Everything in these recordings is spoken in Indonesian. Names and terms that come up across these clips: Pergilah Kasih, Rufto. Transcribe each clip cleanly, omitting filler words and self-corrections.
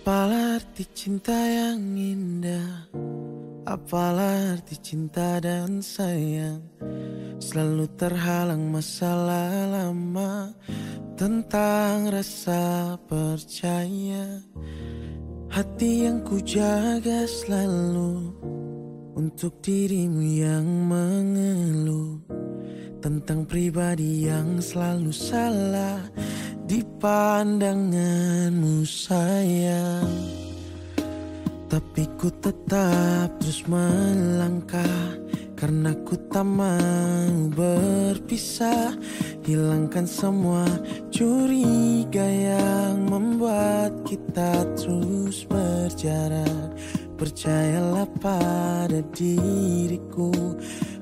Apalah arti cinta yang indah, apalah arti cinta dan sayang. Selalu terhalang masalah lama tentang rasa percaya. Hati yang ku jaga selalu untuk dirimu yang mengeluh tentang pribadi yang selalu salah di pandanganmu sayang. Tapi ku tetap terus melangkah karena ku tak mau berpisah. Hilangkan semua curiga yang membuat kita terus berjarak. Percayalah pada diriku,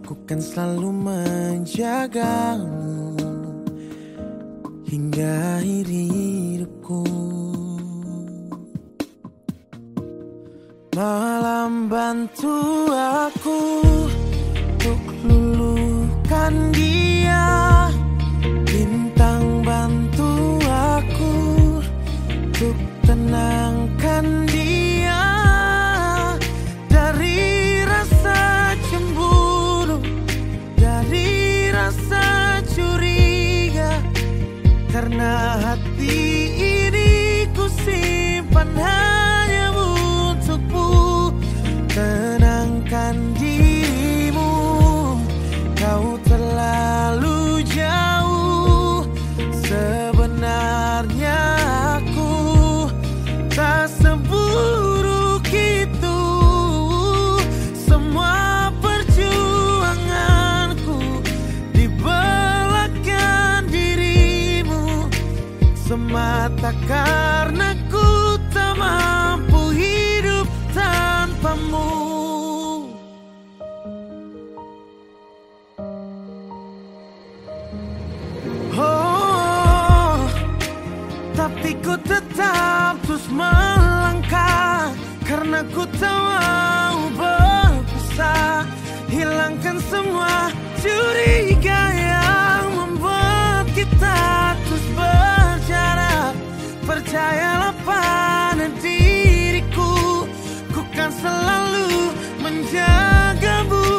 ku kan selalu menjagamu hingga akhir hidupku. Malam bantu aku untuk luluhkan dia, bintang bantu aku untuk tenangkan dia dari rasa cemburu, dari rasa curiga. Karena hati ini ku simpan hanya untukmu. Tenangkan dirimu, kau terlalu jauh. Sebenarnya aku tak seburuk itu. Semua perjuanganku dibelakkan dirimu, semata karena ku tak mampu hidup tanpamu. Oh, tapi ku tetap terus melangkah karena ku tak mau berpisah. Hilangkan semua curiga yang membuat kita terus berjarak. Percayalah pada diriku, ku kan selalu menjagamu.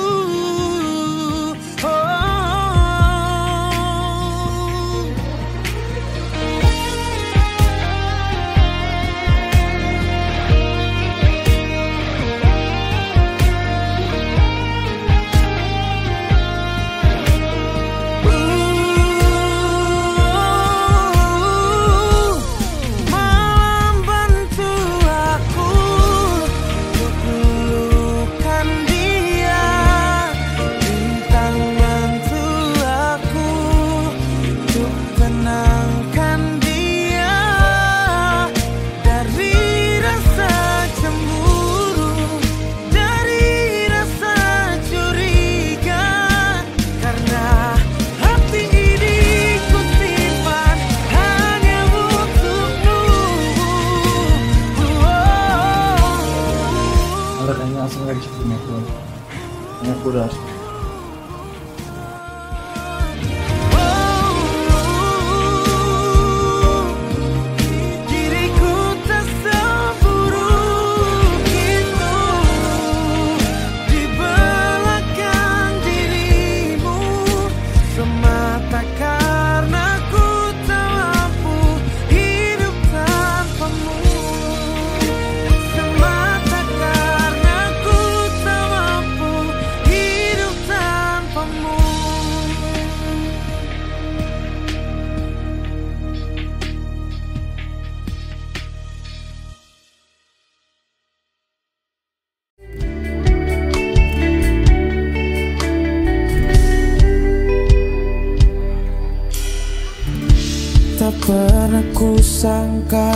Sangka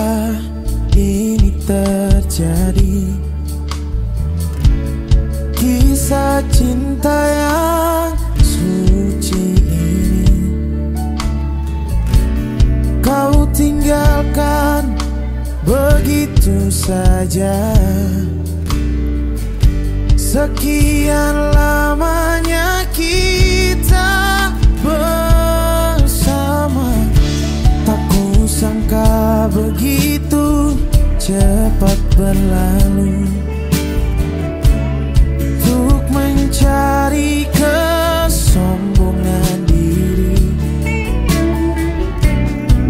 ini terjadi, kisah cinta yang suci ini kau tinggalkan begitu saja. Sekian lamanya kita bersama, tak kusangka begitu cepat. berlalu untuk mencari kesombongan diri.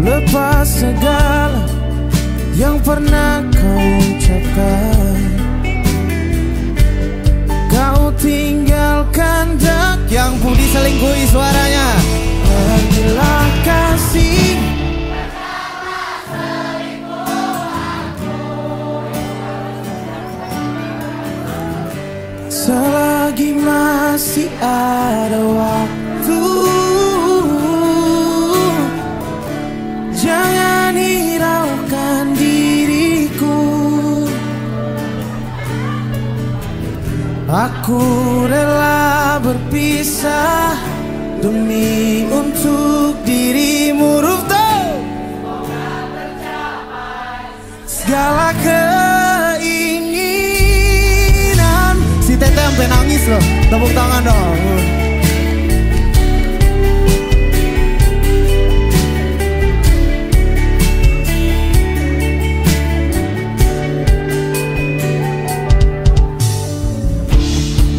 Lepas segala yang pernah kau ucapkan, kau tinggalkan dak yang pun diselingkuhi suaranya. Pergilah kasih, selagi masih ada waktu, jangan hiraukan diriku. Aku rela berpisah demi untuk dirimu, Rufto. Segala sampai nangis loh, tepuk tangan dong.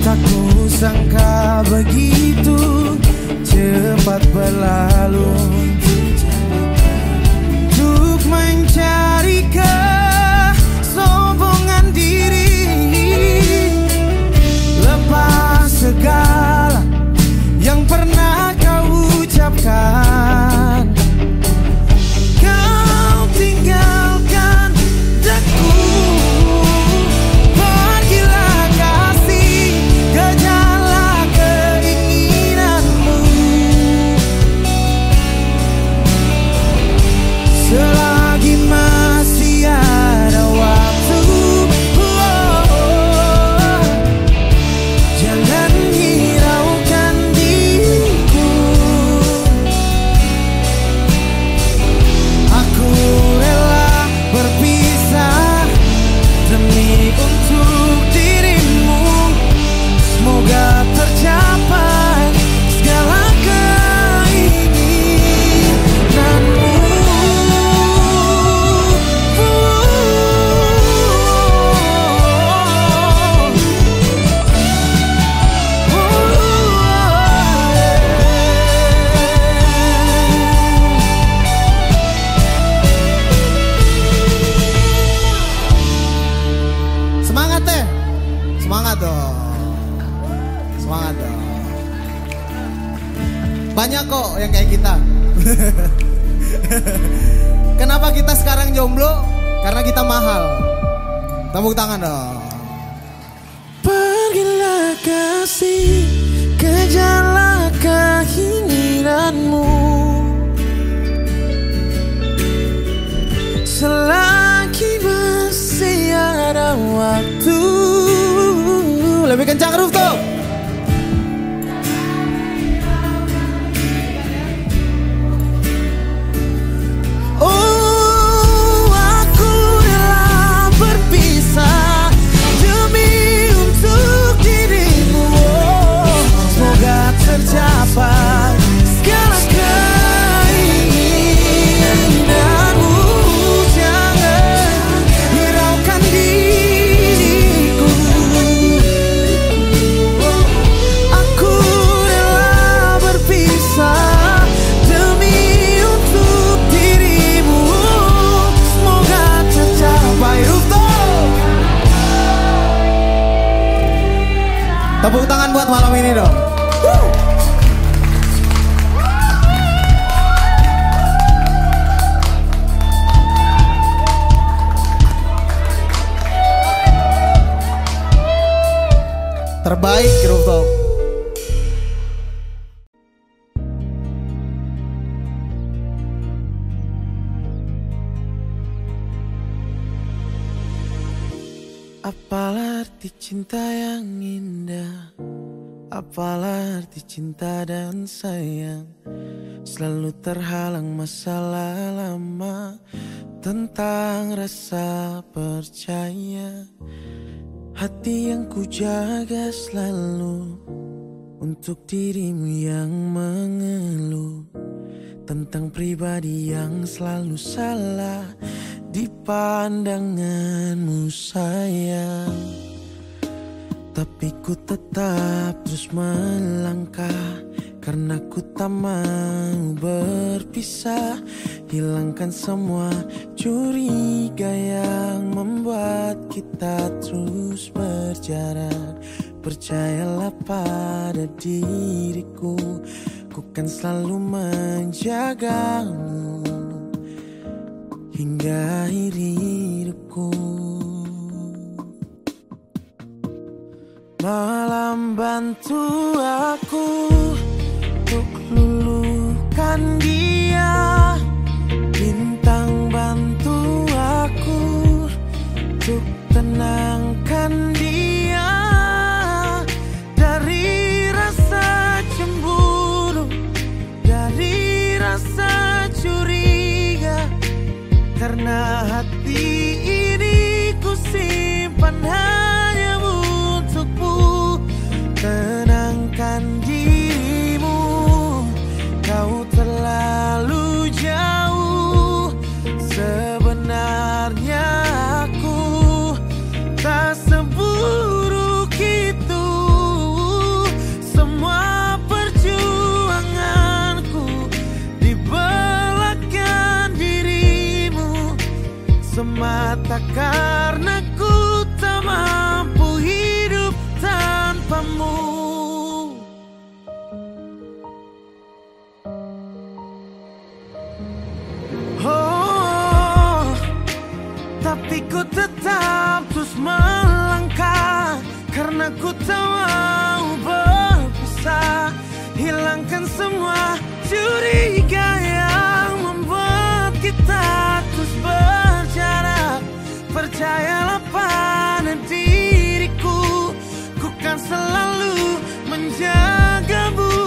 Tak kusangka begitu cepat berlalu untuk mencari kesombongan diri. Segala yang pernah kau ucapkan, kau tinggalkan daku. Pergilah kasih, kejarlah keinginanmu. Selagi masih ada waktu, jangan hiraukan diriku. Aku rela berpisah demi untuk dirimu. Semoga tercapai segala keinginanmu. Semangat dong. Banyak kok yang kayak kita. Kenapa kita sekarang jomblo? Karena kita mahal. Tepuk tangan dong. Pergilah kasih, kejarlah keinginanmu. Selagi masih ada waktu. Lebih kencang, Rufto. Oh, aku rela berpisah demi untuk dirimu. Semoga tercapai segala keinginanmu. Jangan hiraukan diriku. Tepuk tangan buat malam ini dong. Terbaik, Rufto. Apalah arti cinta yang indah, apalah arti cinta dan sayang. Selalu terhalang masalah lama tentang rasa percaya. Hati yang kujaga selalu untuk dirimu yang mengeluh tentang pribadi yang selalu salah di pandanganmu sayang, tapi ku tetap terus melangkah, karena ku tak mau berpisah. Hilangkan semua curiga yang membuat kita terus berjarak. Percayalah pada diriku, ku kan selalu menjagamu hingga akhir hidupku. Malam bantu aku untuk luluhkan dia, bintang bantu aku untuk tenangkan dia dari rasa cemburu, dari rasa curiga, karena hati ini ku simpan hanya untukmu. Tenangkan dirimu, kau terlalu jauh. Sebenarnya aku tak seburuk itu. Semua perjuanganku dibelakkan dirimu, semata karena ku tak mampu hidup tanpamu. Tapi ku tetap terus melangkah, karena ku tak mau berpisah. Hilangkan semua curiga yang membuat kita terus berjarak. Percayalah pada diriku, ku kan selalu menjagamu.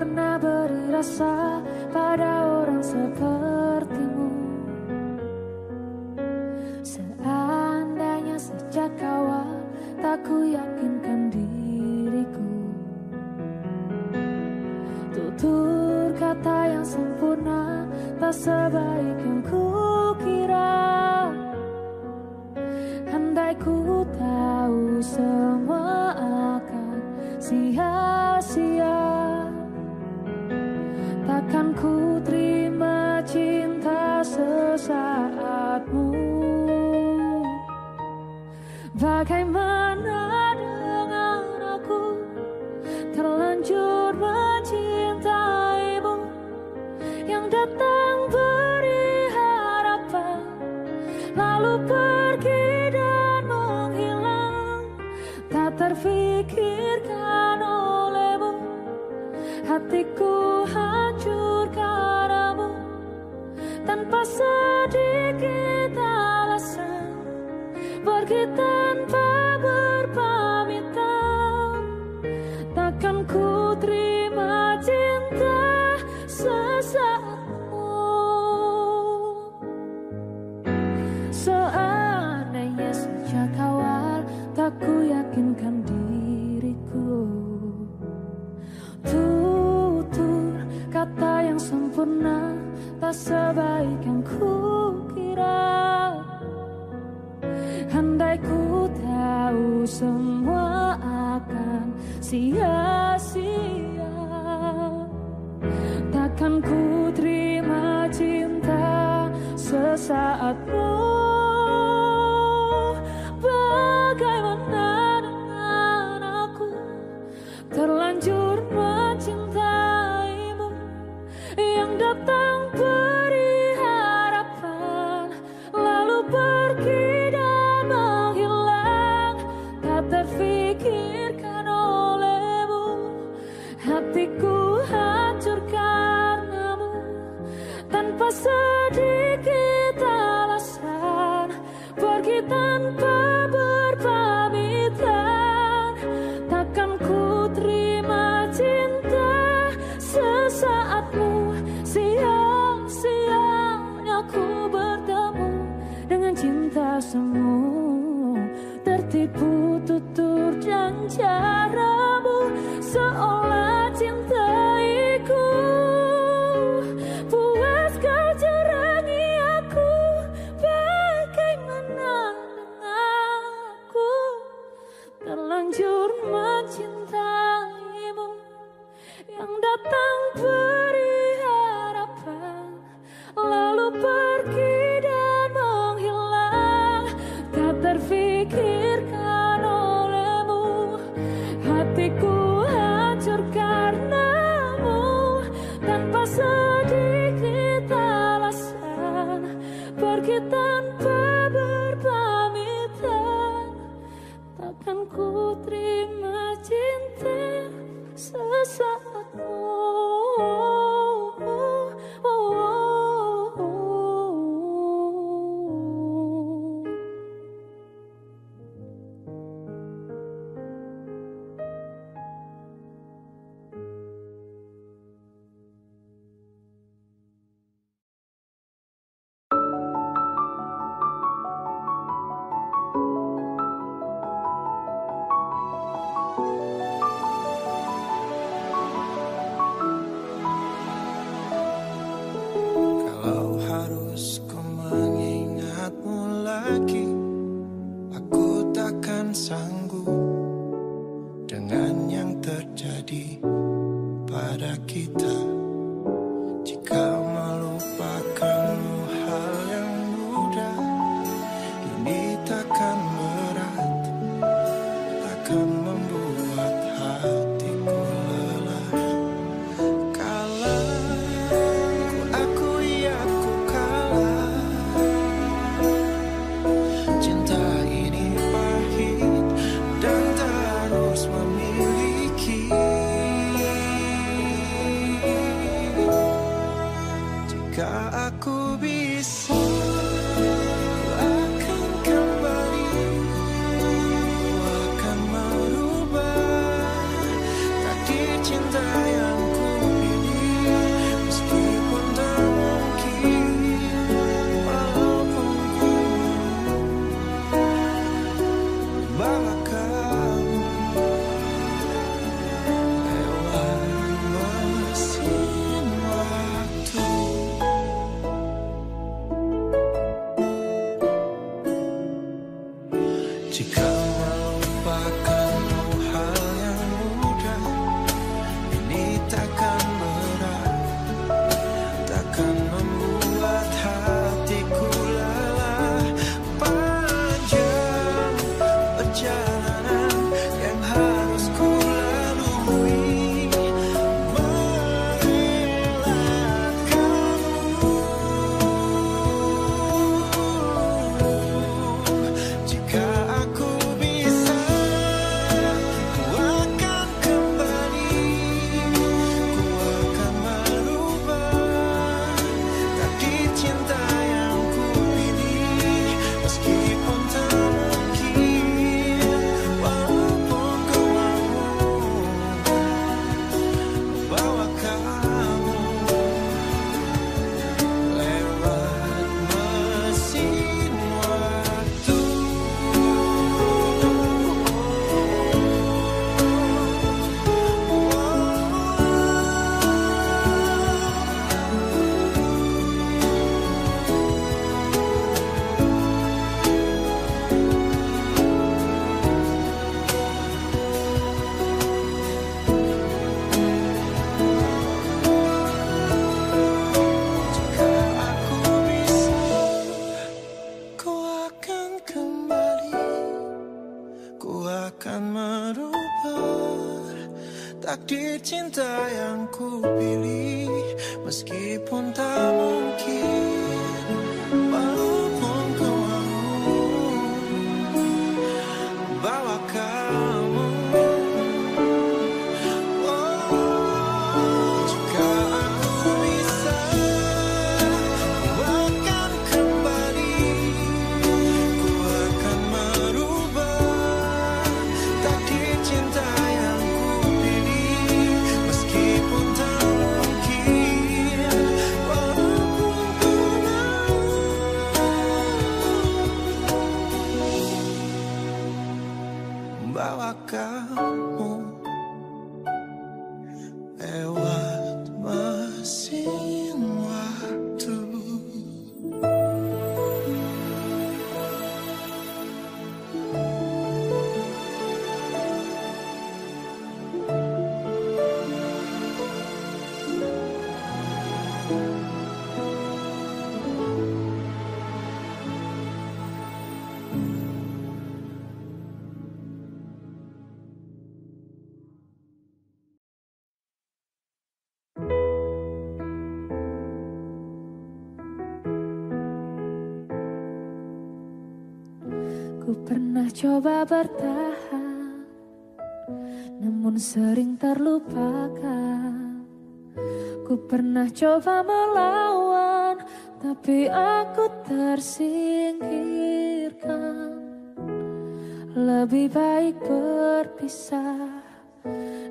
Pernah beri rasa pada orang seperti sebaik yang kukira. Andai ku tahu semua akan sia-sia, takkan ku terima cinta sesaatmu. Bagaimana dengan aku terlanjur mencintaimu, yang datang beri harapan lalu pergi dan menghilang, tak terfikirkan olehmu. Hatiku hancur karamu tanpa sedikit alasan, pergi tanpa berpamitan. Takkan ku terima cinta sesaatmu. Seandainya sejak awal tak ku yakinkan diriku, tutur kata yang sempurna tak sebaik yang kukira. Andai ku tahu semua akan sia-sia, takkan ku terima cinta sesaatmu. Bagaimana dengan aku terlanjur mencintaimu, yang datang beri harapan lalu pergi terfikirkan olehmu. Hatiku hancur karenamu tanpa sedikit alasan, pergi tanpa berpamitan. Takkan ku terima cinta sesaatmu. Sia-sianya ku bertemu dengan cinta semu, tertipu tutur dan caramu, seolah cintaiku. Puas kau curangi aku. Bagaimana dengan aku terlanjur mencintaimu, yang datang beri harapan lalu pergi dan menghilang, tak terfikir sedikit alasan, pergi tanpa berpamitan. Takkan ku terima cinta sesaatmu. Jika melupakanmu hal yang mudah, ini takkan berat, takkan membuat hatiku lelah. Panjang perjalanan yang harus ku lalui, merelakanmu. Jika akan merubah takdir cinta yang ku pilih, meskipun tak mungkin, walaupun ku mau bawa kamu. Oh, jika aku bisa, ku akan kembali, ku akan merubah cinta yang ku pilih, meskipun tak mungkin, walaupun ku mau bawa kamu lewat mesin waktu. Ku pernah coba bertahan, namun sering terlupakan. Ku pernah coba melawan, tapi aku tersingkirkan. Lebih baik berpisah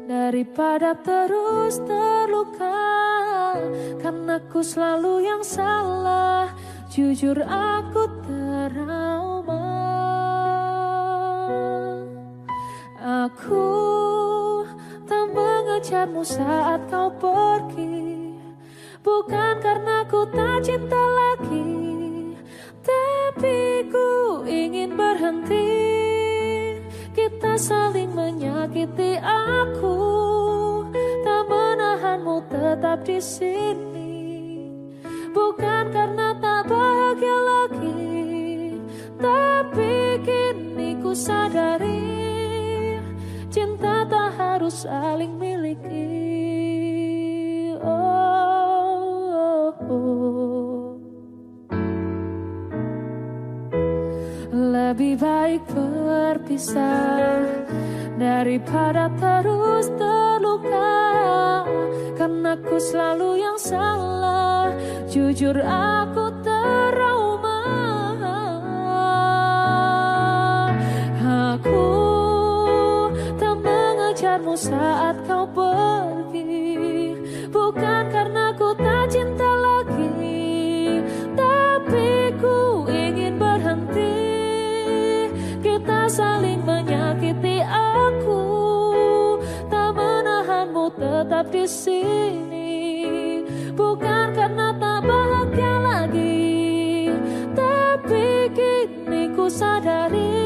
daripada terus terluka, karena ku selalu yang salah. Jujur aku trauma. Aku tak mengejarmu saat kau pergi, bukan karena ku tak cinta lagi, tapi ku ingin berhenti. Kita saling menyakiti, aku tak menahanmu tetap di sini, bukan karena tak bahagia lagi, tapi kini ku sadari cinta tak harus saling miliki. Oh, oh, oh. Lebih baik berpisah daripada terus terluka, karena ku selalu yang salah. Jujur aku trauma. Aku saat kau pergi, bukan karena ku tak cinta lagi, tapi ku ingin berhenti. Kita saling menyakiti, aku tak menahanmu tetap di sini, bukan karena tak bahagia lagi, tapi kini ku sadari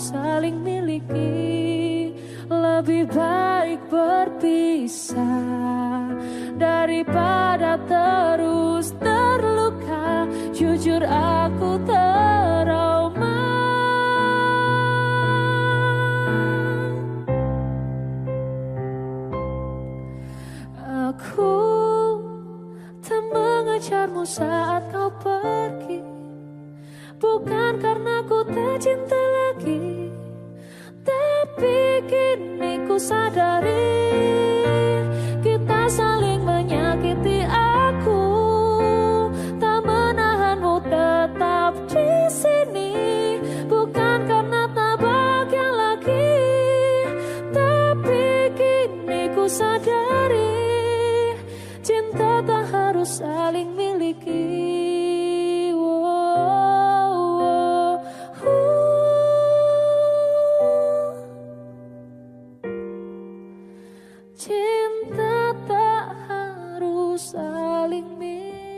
saling miliki. Lebih baik berpisah daripada terus terluka. Jujur aku trauma. Aku tak mengejarmu saat kau pergi, bukan karena ku tak cinta lagi, tapi kini ku sadari kita saling menyakiti. Aku tak menahanmu tetap di sini, bukan karena tak bahagia lagi, tapi kini ku sadari cinta tak harus saling miliki. Cinta tak harus saling miliki.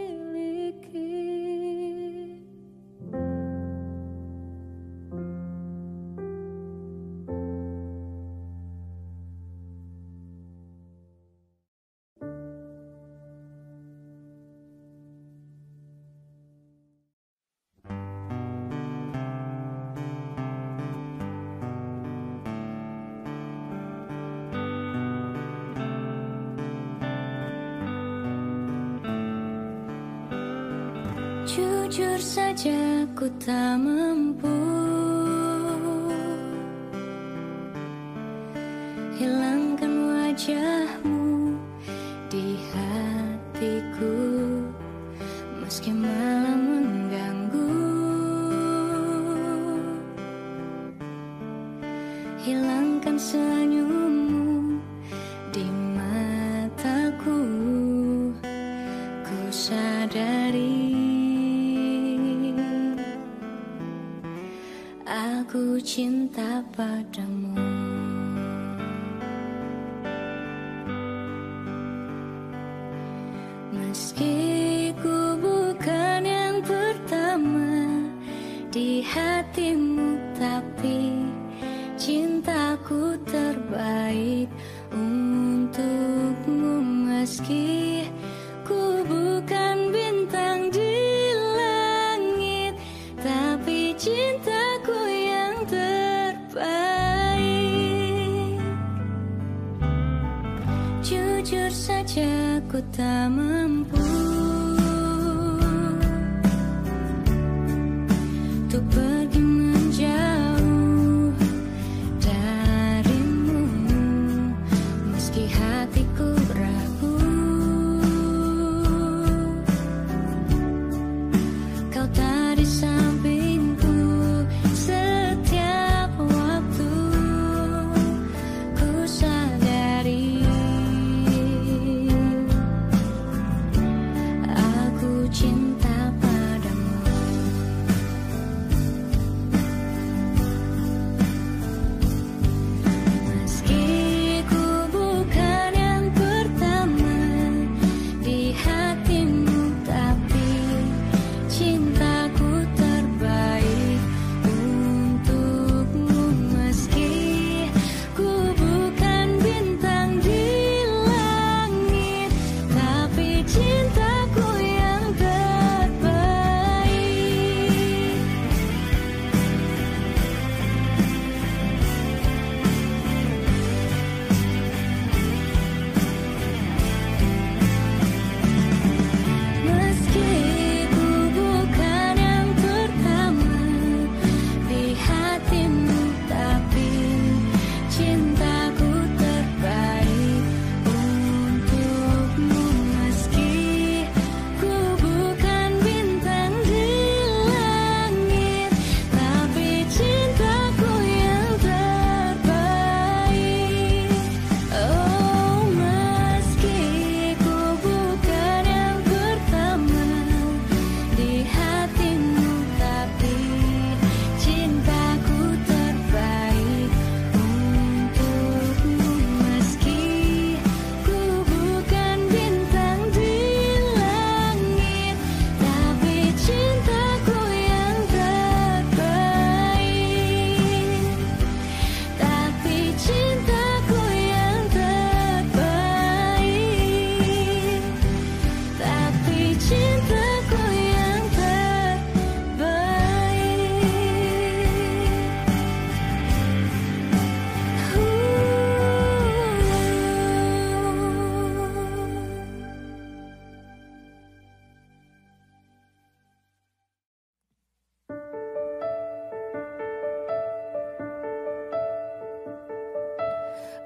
Jujur saja ku tak mampu hilangkan wajahmu di hatiku, meski malam mengganggu. Hilangkan senyummu di mataku, ku sadari aku cinta padamu. Meski ku bukan yang pertama di hatimu, tapi cintaku terbaik untukmu. Meski ku bukan bintang di langit, tapi cintaku yang terbaik. Jujur saja ku tak mampu untuk pergi menjauh darimu, meski hatiku ragu. Kau tak di sampingku setiap waktu, ku sadari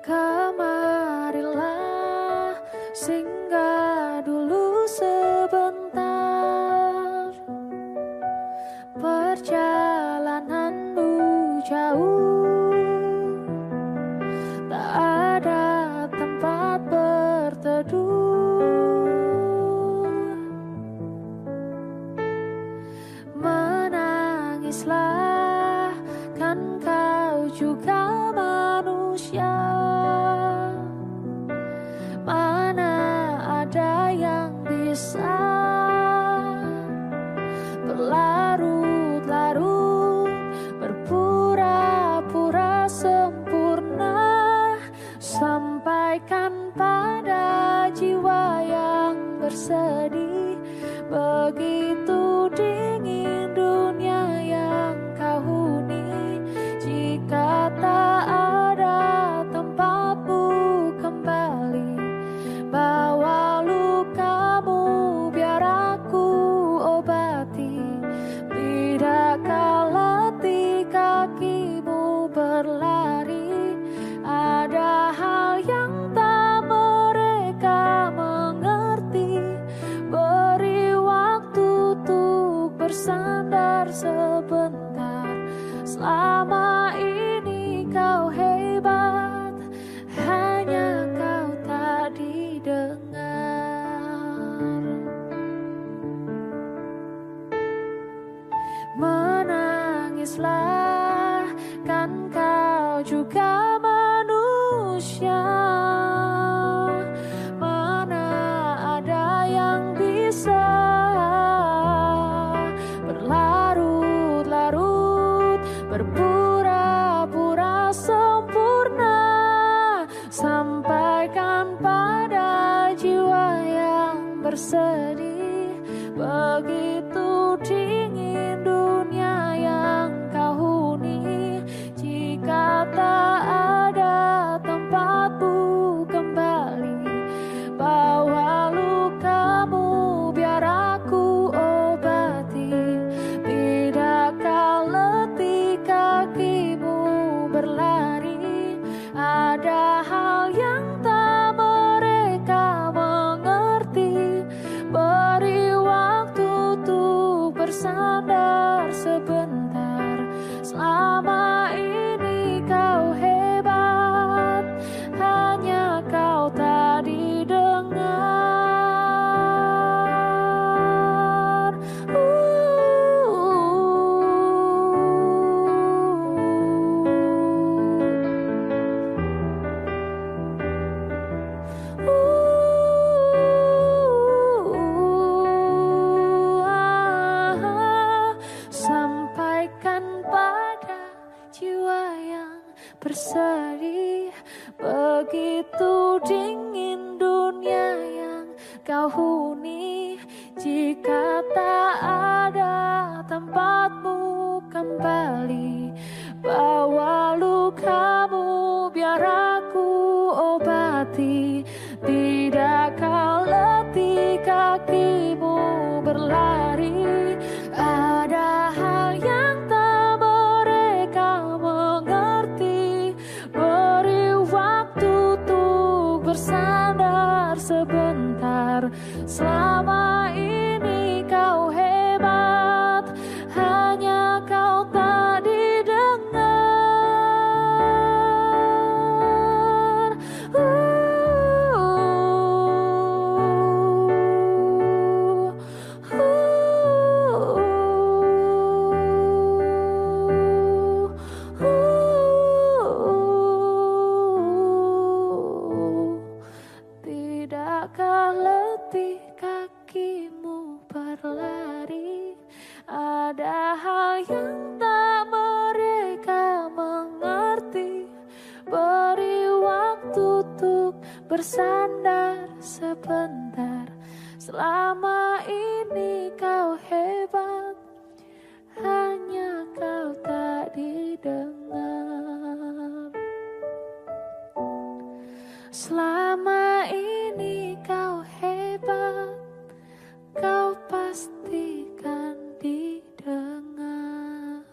Marilah singgah dulu sebentar. Perjalananmu jauh, tak ada tempat berteduh. Menangislah, kan kau juga manusia. Bisa berlarut-larut, berpura-pura sempurna, sampaikan pada jiwa yang bersedih. Begitu dingin dunia yang kau huni, jika tak ada tempatmu kembali, bawa lukamu biar aku obati. Tidakkah letih kakimu berlari? Ada hal yang tak mereka mengerti. Beri waktu untuk bersandar sebentar. Selama ini kau hebat, hanya kau tak didengar. Menangislah, kan kau juga manusia. Mana ada yang bisa berlarut-larut, berpura-pura sempurna, sampaikan pada jiwa yang bersedih. Begitu dingin dunia yang kau huni, jika tak ada tempatmu kembali, bawa lukamu biar aku obati. Tidakkah letih kakimu berlari? Ada hal yang tak mereka mengerti. Beri waktu untuk bersandar sebentar. Selama ini kau hebat, hanya kau tak didengar. Sampaikan pada jiwa yang bersedih. Begitu dingin dunia yang kau huni, jika tak ada tempatmu kembali, bawa lukamu biar aku obati. Tidakkah letih kakimu berlari? Ada hal yang tak mereka mengerti. Beri waktu untuk bersandar sebentar. Selama ini kau hebat, hanya kau tak didengar. Tidakkah letih kakimu berlari? Ada hal yang tak mereka mengerti. Beri waktu untuk bersandar sebentar. Selama ini kau hebat, hanya kau tak didengar. Selama ini kau hebat, kau pastikan didengar.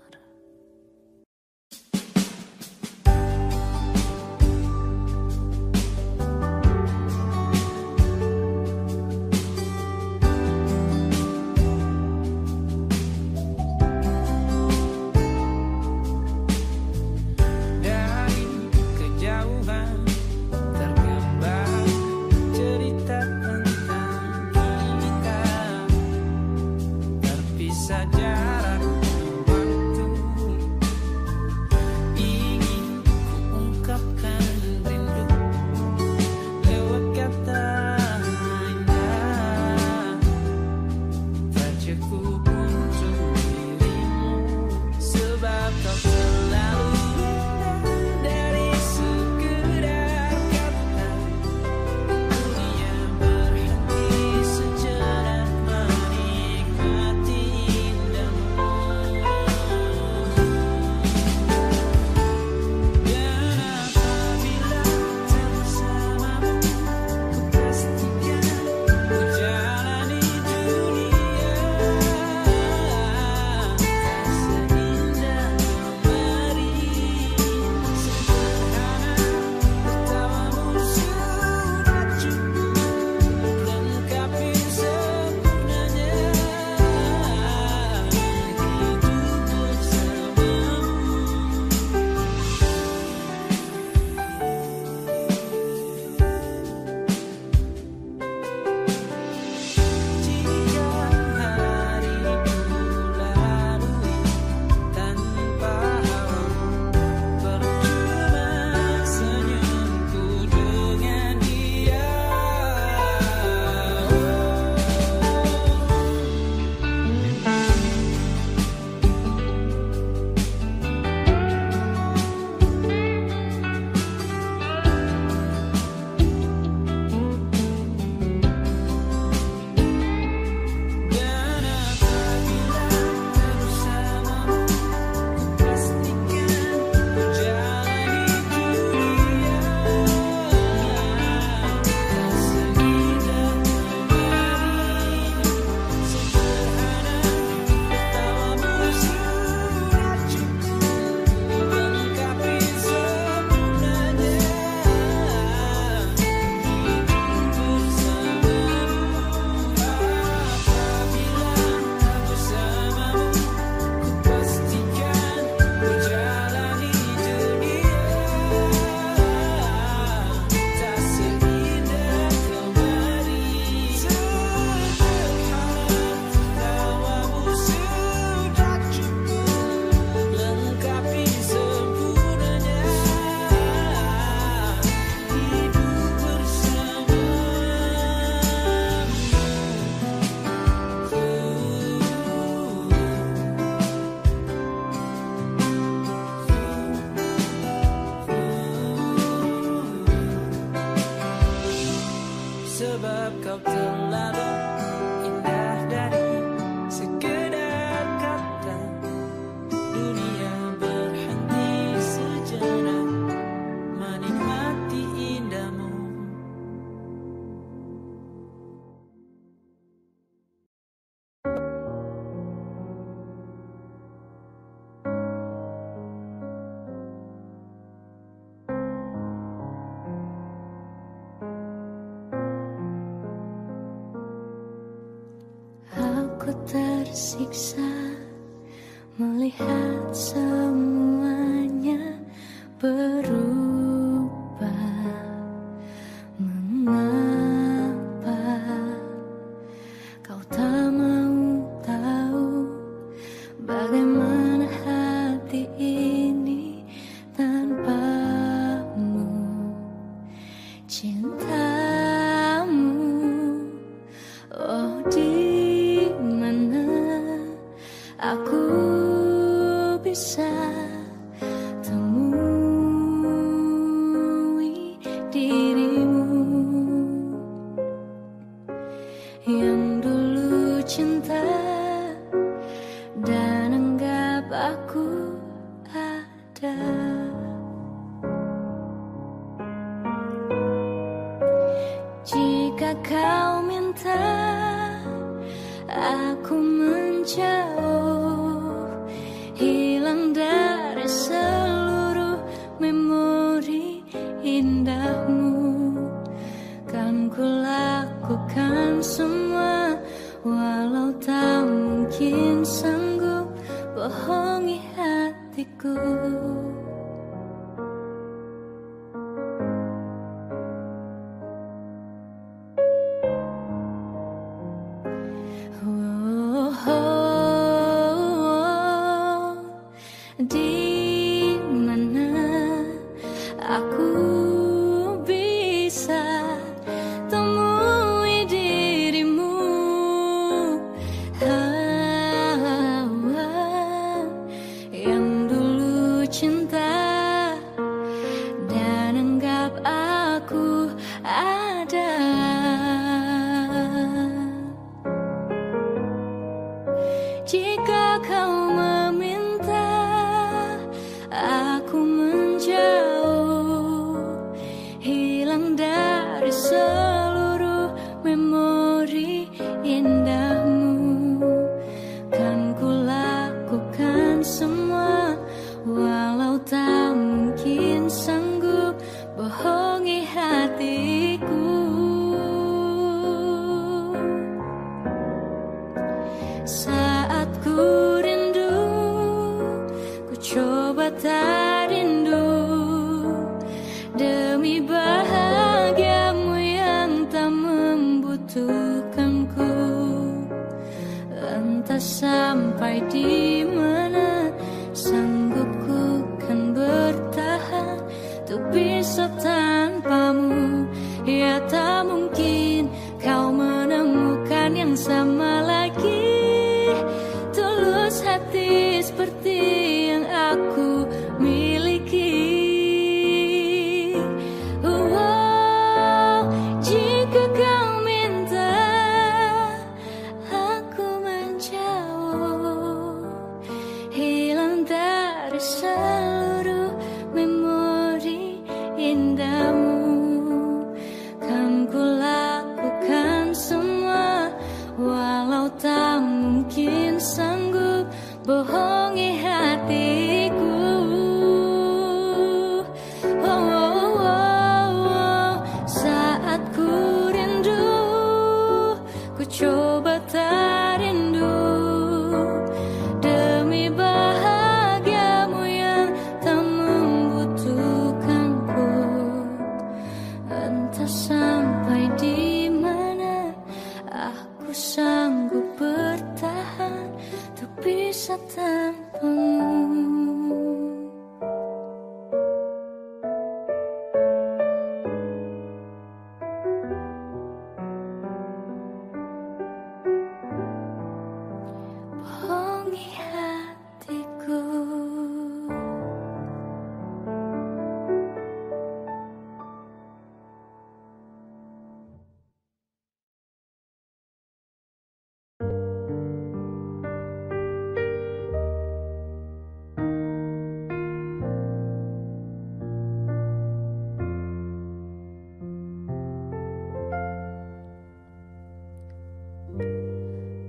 Sebab kau terlalu indah dari sekedar kata. Dunia berhenti sejenak, menikmati indahmu. Tersiksa melihat semuanya berubah. Mengapa kau tak mau tahu bagaimana hati ini tanpamu? Cintamu, oh aku bisa temui dirimu yang dulu cinta dan anggap aku ada. Jika kau minta aku menjauh, hilang dari seluruh memori indahmu, kan ku lakukan semua walau tak mungkin sanggup bohongi hatiku. Oh, oh, oh.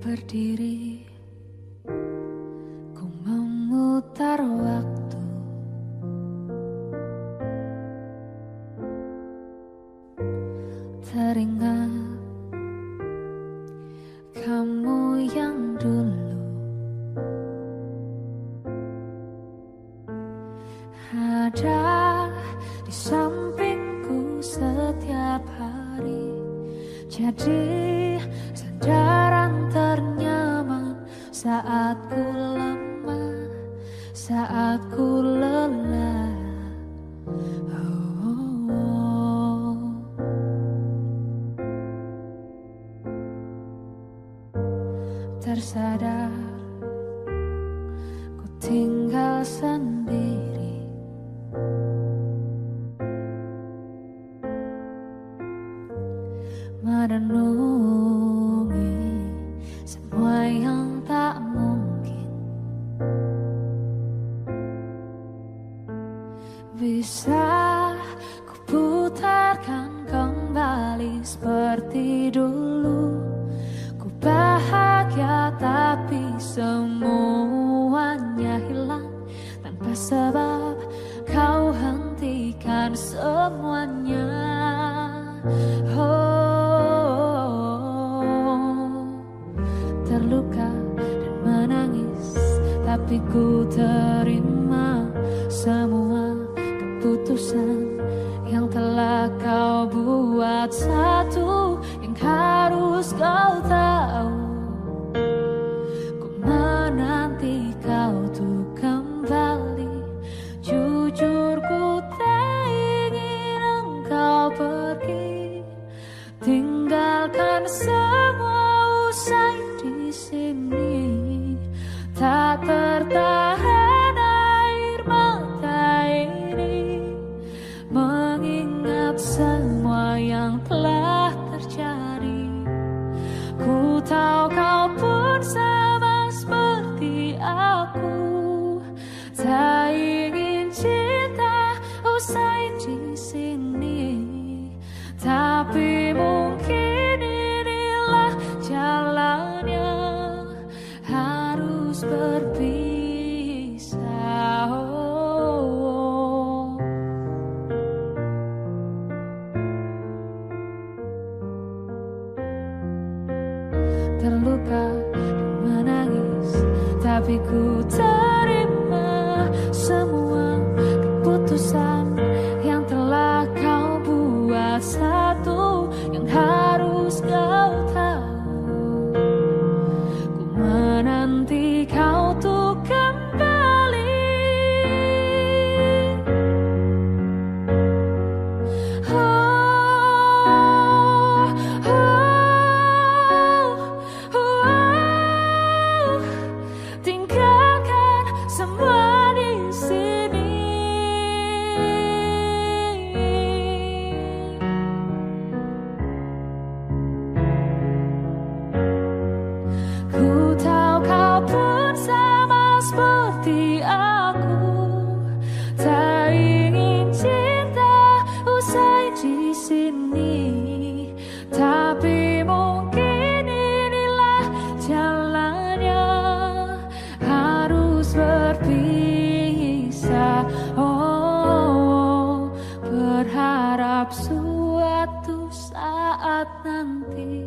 Berdiri, ku memutar waktu, teringat kamu yang dulu ada di sampingku setiap hari, jadi sandaran ternyaman saat ku lemah, saat ku lelah. Tersadar ku tinggal sendiri, merenungi semua yang tak mungkin bisa ku putarkan kembali seperti dulu. Ku bahagia tapi semuanya hilang tanpa sebab, kau hentikan semuanya. Oh, terluka dan menangis, tapi ku terima semua keputusan yang telah kau buat. Satu yang harus kau tahu, ku menanti kau tuh kembali. Jujur ku tak ingin engkau pergi, tinggalkan semua usai. See ini tak tertahan air mata ini, mengingat semua yang telah terjadi. Ku tahu kau pun sama seperti aku, tak ingin cinta usai di sini, tapi mungkin inilah jalannya, harus berpisah. Oh. Terluka dan menangis, tapi ku terima semua keputusan yang telah kau buat. Satu yang harus kau tahu, ku menanti kau tuh kembali. Oh, oh, oh, oh. Tinggalkan semua di sini. Ku tahu kau pun sama seperti aku, tak ingin cinta usai di sini, tapi mungkin inilah jalannya, harus berpisah. Oh, berharap suatu saat nanti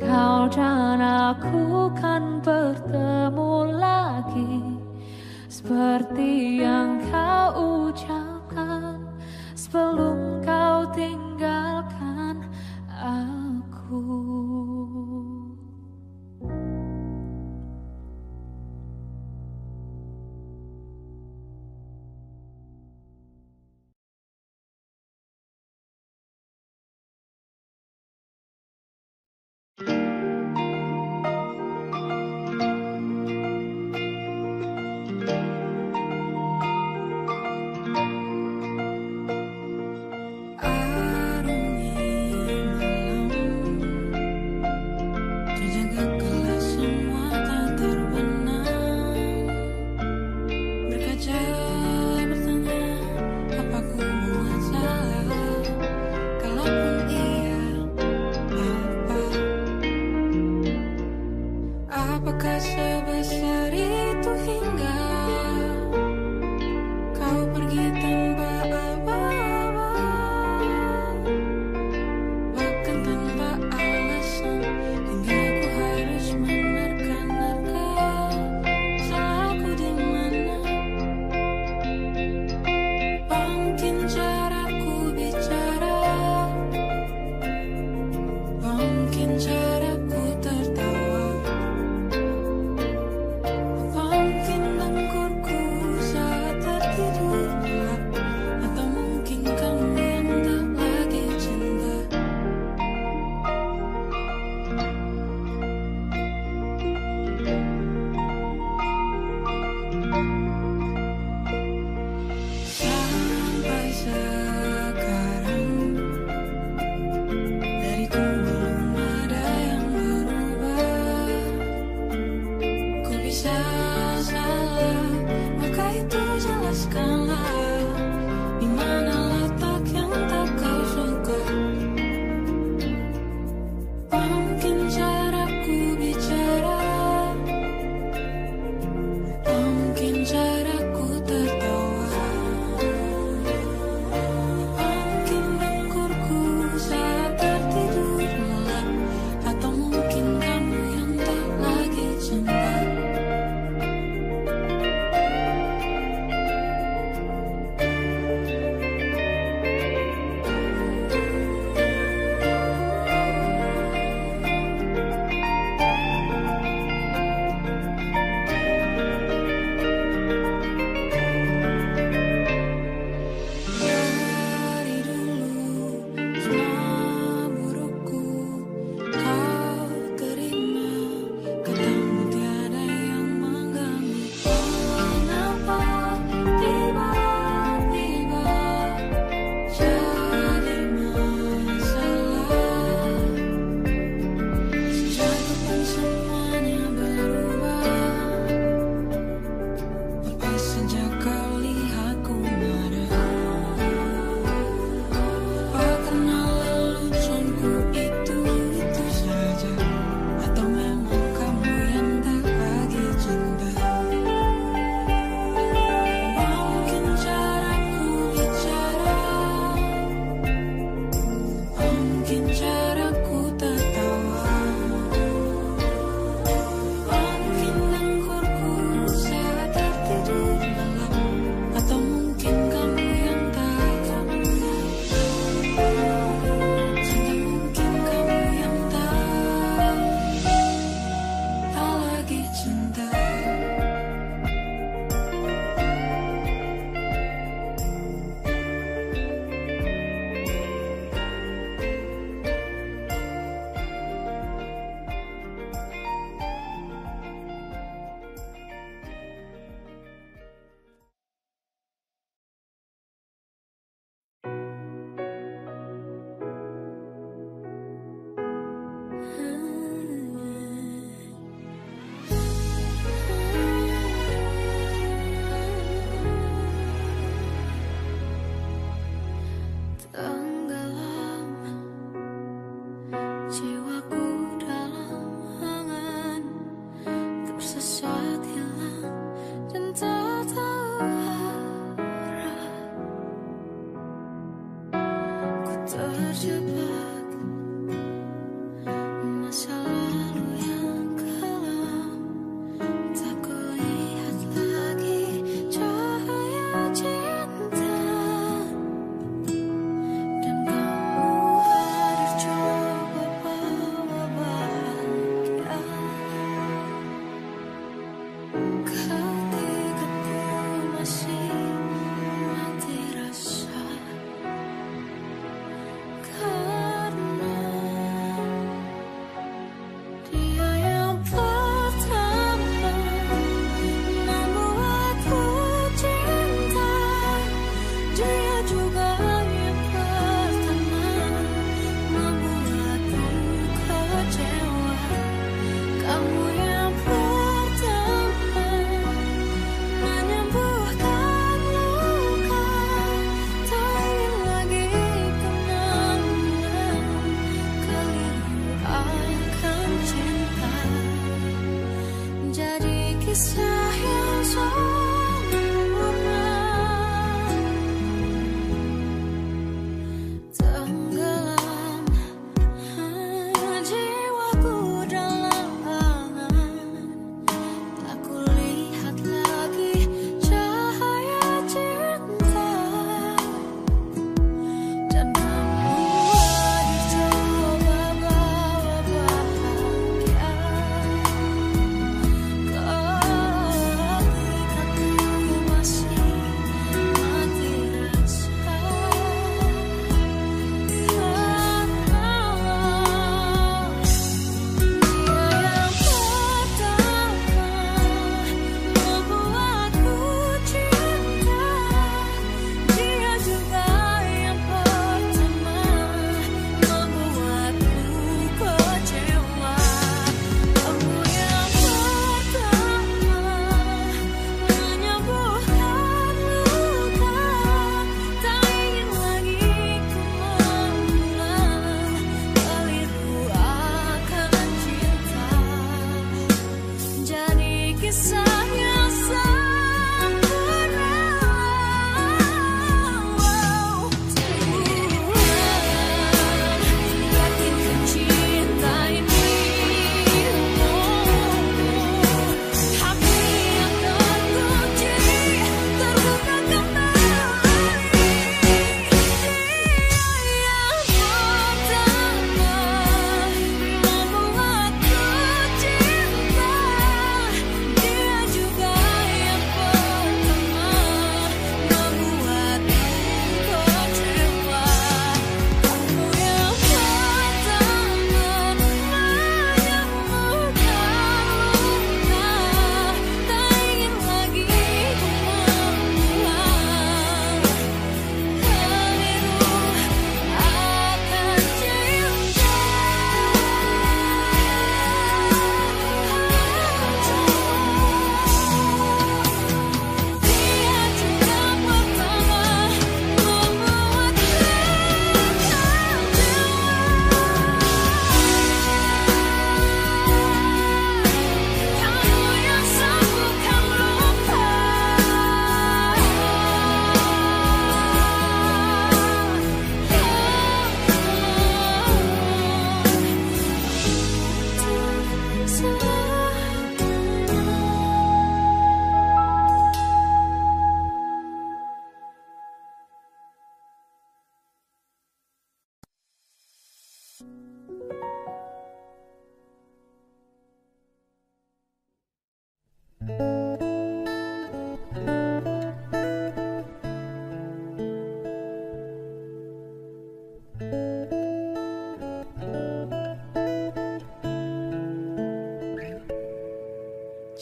kau dan aku kan bertemu lagi, seperti yang kau ucapkan sebelum kau tinggalkan aku.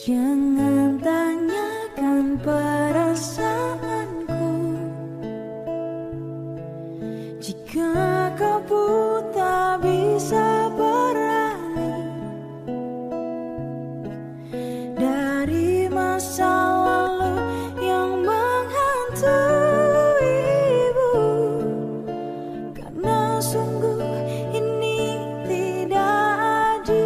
Jangan tanyakan perasaanku jika kau buta bisa beralih dari masa lalu yang menghantui ibu, karena sungguh ini tidak adil.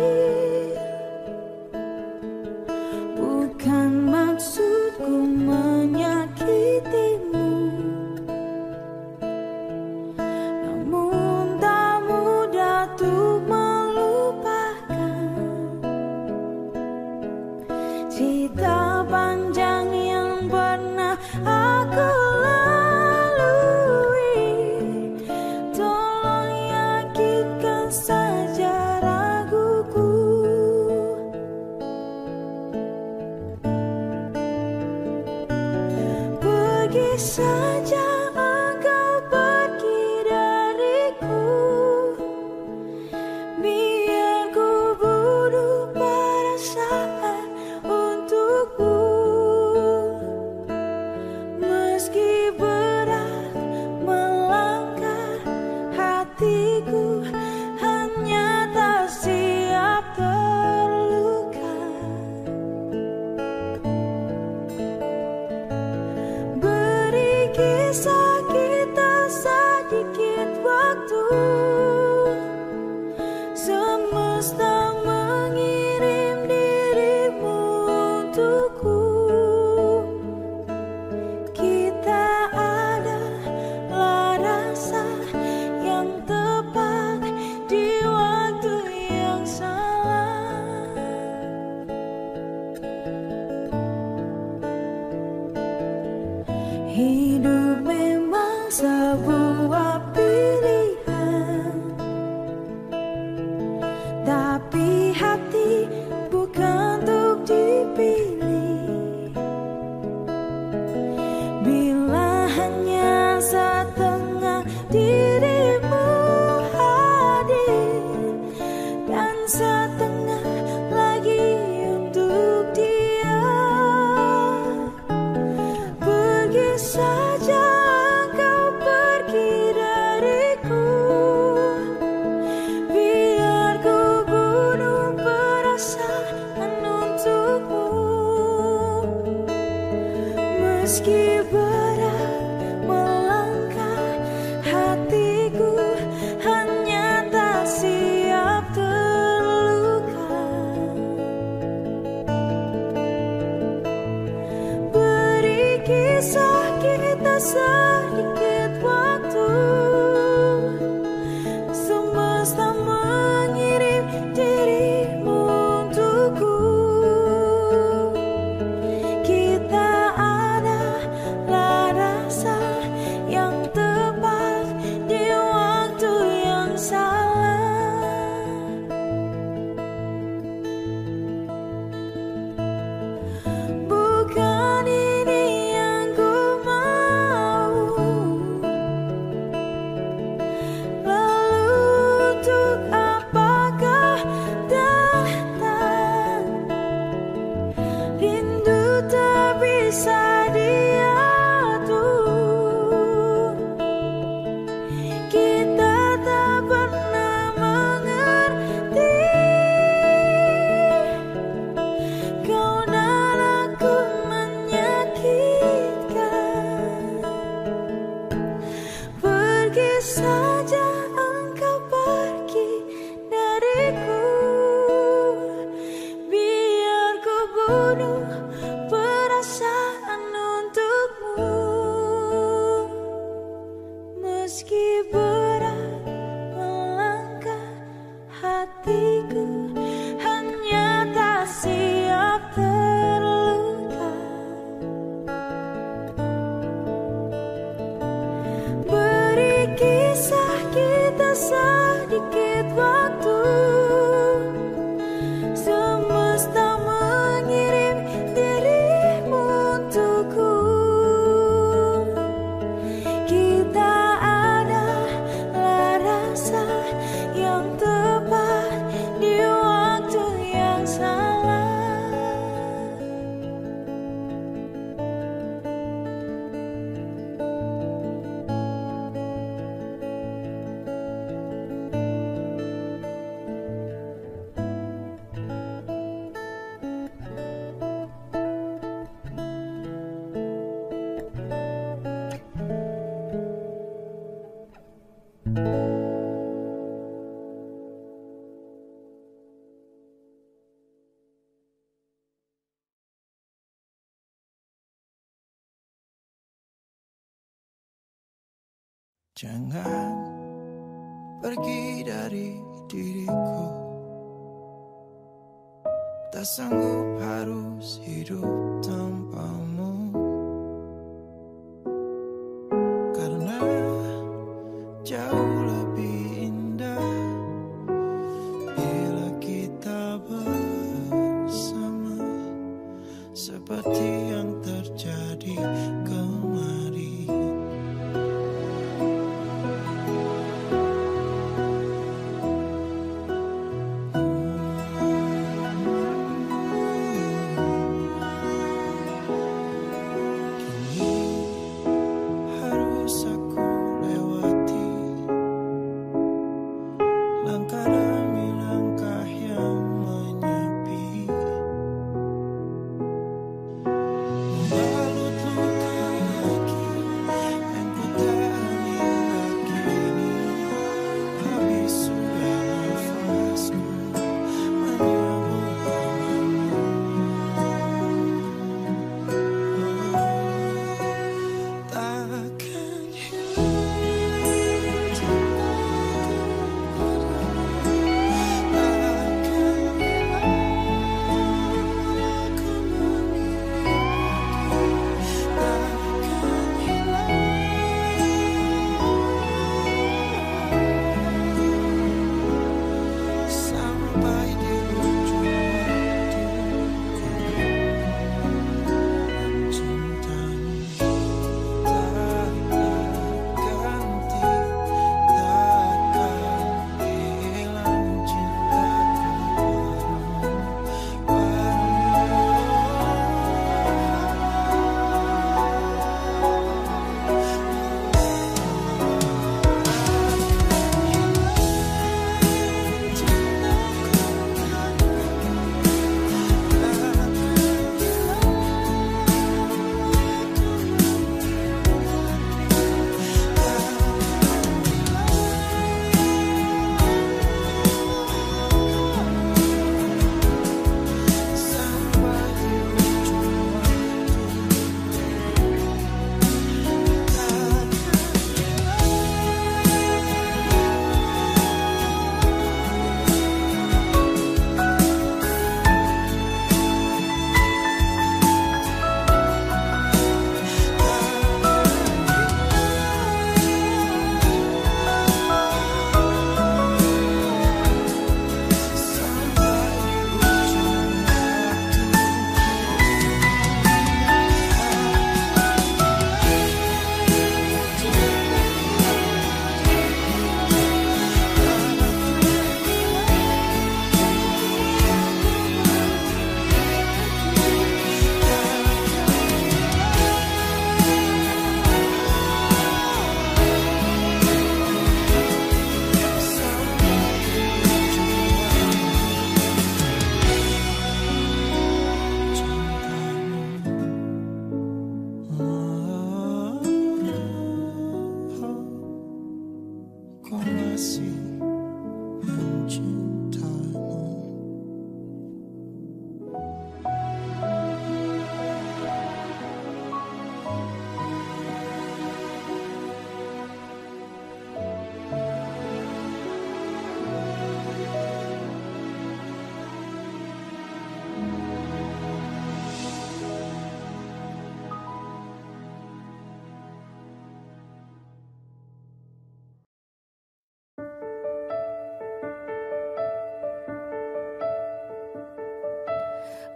Bukan maksudku menyakitimu, namun tak mudah untuk melupakan cerita panjang yang pernah aku lalui. Tolong yakinkan saja raguku. Pergi saja, engkau pergi dariku, biar ku bunuh perasaan untukmu. Meski berat melangkah hatiku, hanya tak siap terluka. Beri Hidup memang sebuah pilihan, tapi hati bukan untuk dipilih. Bila hanya setengah dirimu hadir dan setengah lagi untuk dia, pergi saja engkau, pergi dariku. Biar ku bunuh perasaan untukmu. Meski berat melangkah, hatiku hanya tak siap terluka. Beri kisah kita sedikit waktu, semesta mengirim dirimu untukku. Kita adalah rasa yang tepat di waktu yang salah. Bukan ini yang ku mau, lalu untuk apakah datang? Rindu tak bisa diatur, kita tak pernah mengerti. Kau dan aku menyakitkan. Pergi saja engkau, pergi dariku. Biar ku bunuh perasaan untukmu. Meski berat melangkah, hatiku hanya tak siap terluka. Beri kisah kita sedikit waktu, semesta mengirim dirimu untukku. Kita adalah rasa yang tepat di waktu yang salah. Jangan pergi dari diriku, tak sanggup harus hidup tanpamu. Karena jauh lebih indah bila kita bersama, seperti yang terjadi kemarin. Lalu luka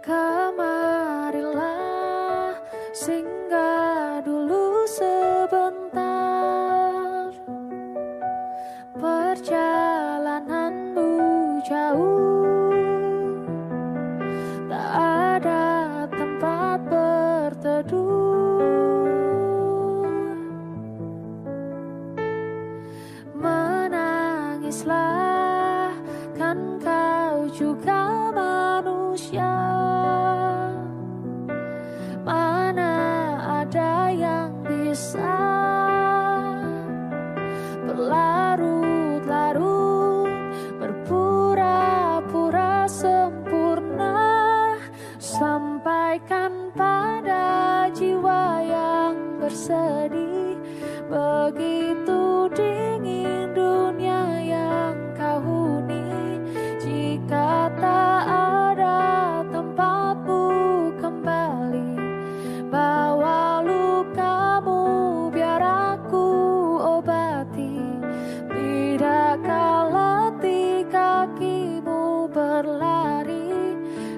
Kemarilah singgah dulu sebentar. Perjalananmu jauh, tak ada tempat berteduh. Menangislah, kan kau juga manusia. Mana ada yang bisa berlarut-larut, berpura-pura sempurna. Sampaikan pada jiwa yang bersedih, begitu dingin dunia yang kau huni. Jika tak ada tempatmu kembali, bawa lukamu biar aku obati. Tidakkah letih kakimu berlari?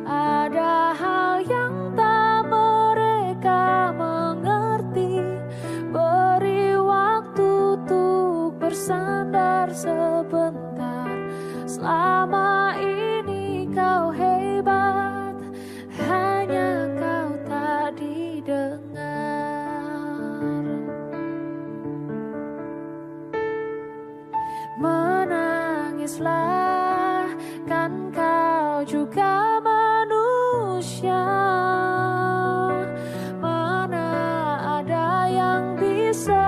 Ada hal yang tak mereka mengerti. Beri waktu untuk bersandar sebentar. Selama ini kau hebat, hanya kau tak didengar. Menangislah, kan kau juga manusia. Mana ada yang bisa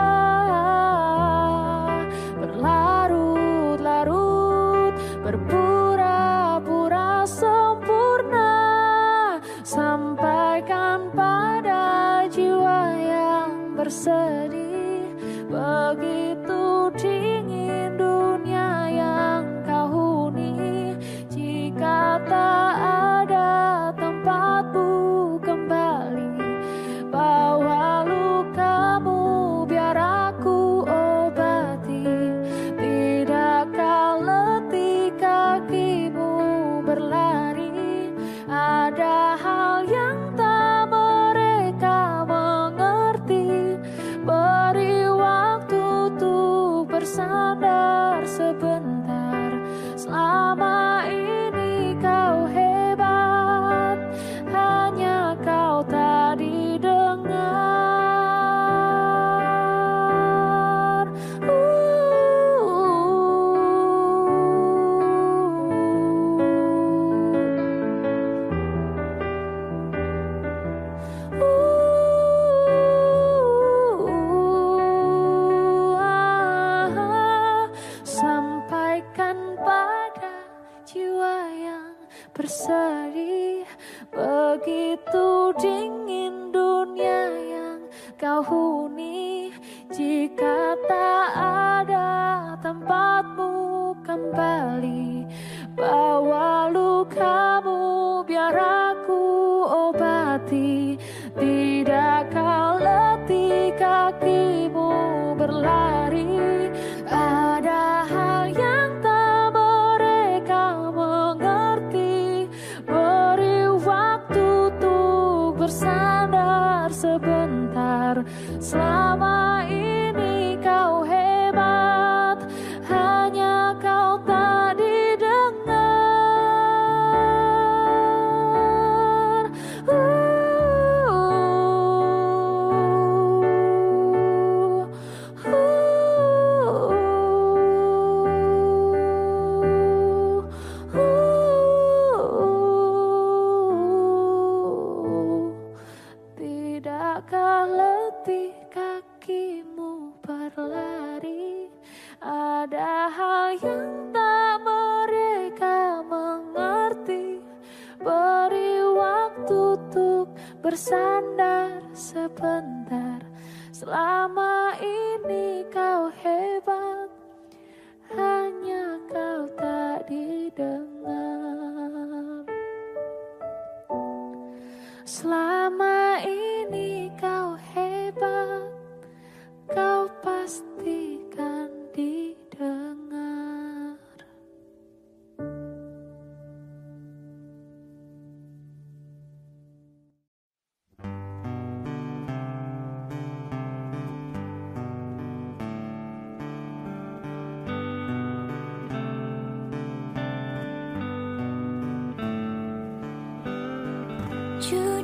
berlarut-larut, berpura-pura sempurna. Sampaikan pada jiwa yang bersedih, begitu dingin dunia yang kau huni. Jika tak ada tempatmu kembali, bawa lukamu biar aku obati. Tidakkah letih kakimu berlari? Ada hal yang tak mereka mengerti. Beri waktu untuk bersandar sebentar. Selama ini kau hebat, hanya kau tak didengar. Sampaikan pada jiwa yang bersedih, begitu dingin dunia yang kau huni. Jika tak ada tempatmu kembali, bawa lukamu biar aku obati. Tidakkah letih kakimu berlari? Ada hal yang tak mereka mengerti. Beri waktu untuk bersandar sebentar. Selama ini kau hebat, hanya kau tak didengar. Tidakkah letih kakimu berlari? Ada hal yang tak mereka mengerti. Beri waktu untuk bersandar sebentar. Selama ini kau hebat, hanya kau tak didengar. Selama ini kau hebat, kau pastikan didengar.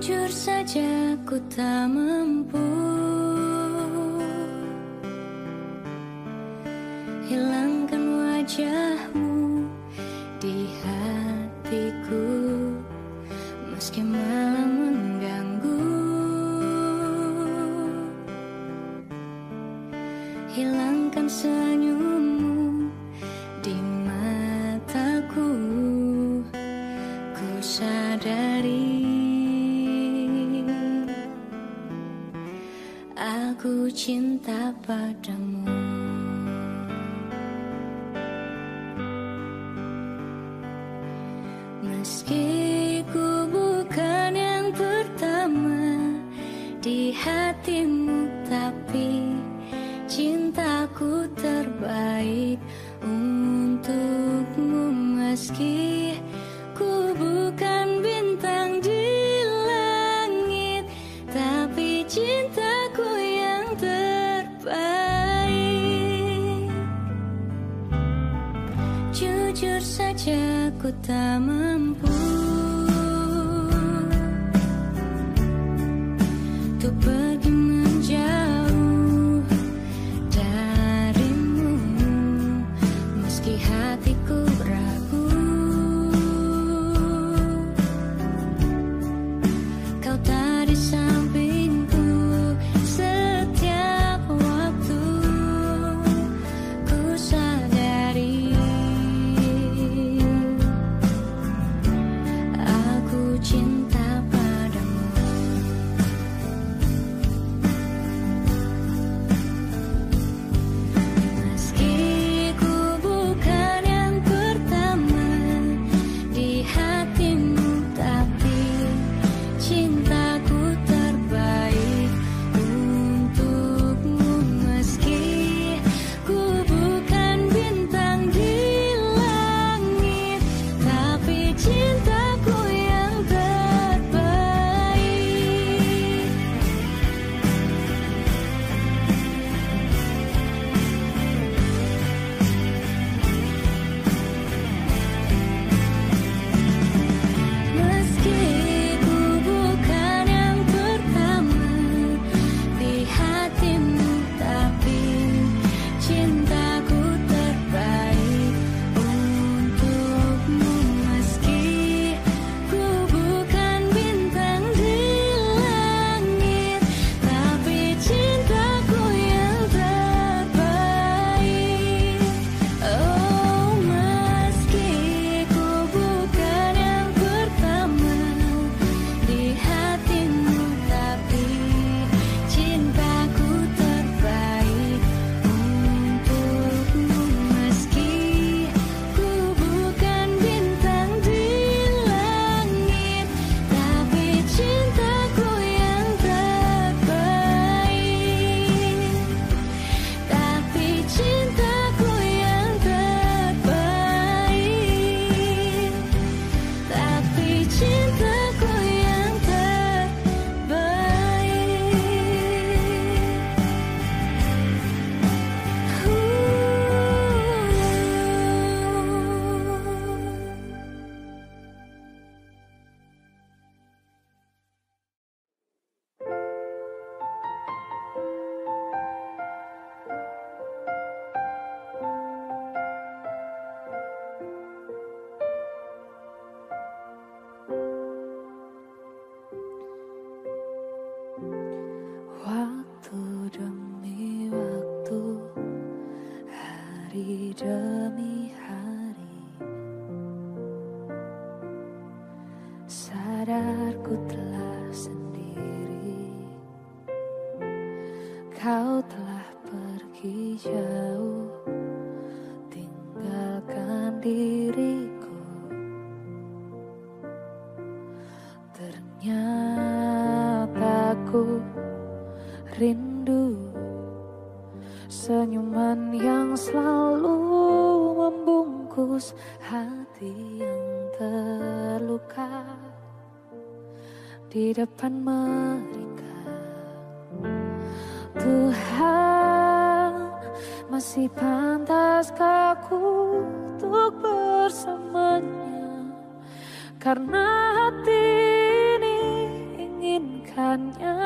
jujur saja ku tak mampu hilangkan wajahmu di hatiku, meski malam mengganggu. Hilangkan senyummu di mataku, ku sadari aku cinta padamu. Meski ku bukan yang pertama di hatimu, tapi cintaku terbaik untukmu. Meski ku bukan bintang di langit, tapi cintaku yang terbaik. Jujur saja ku tak mampu untuk pergi menjauh darimu, meski hatiku ragu. Kau tak di sampingku setiap waktu, ku sadari aku cinta padamu. Meski ku bukan yang pertama di hatimu, tapi cintaku terbaik untukmu. Meski ku bukan bintang di langit, tapi cintaku yang terbaik. Meski ku bukan yang pertama di hatimu, tapi cintaku terbaik untukmu. Meski ku bukan bintang di langit, tapi cintaku yang terbaik. Oh, meski ku bukan yang pertama di hatimu, tapi cintaku terbaik untukmu. Meski ku bukan bintang di langit, tapi cintaku yang terbaik, tapi cintaku yang terbaik, tapi cintaku yang terbaik. Waktu demi waktu, hari demi hari, sadarku telah sendiri. Kau telah pergi jauh, tinggalkan diriku. Ternyata ku rindu senyuman yang selalu membungkus hati yang terluka di depan mereka. Tuhan, masih pantaskah ku untuk bersamanya, karena hati ini ingin memikirkannya.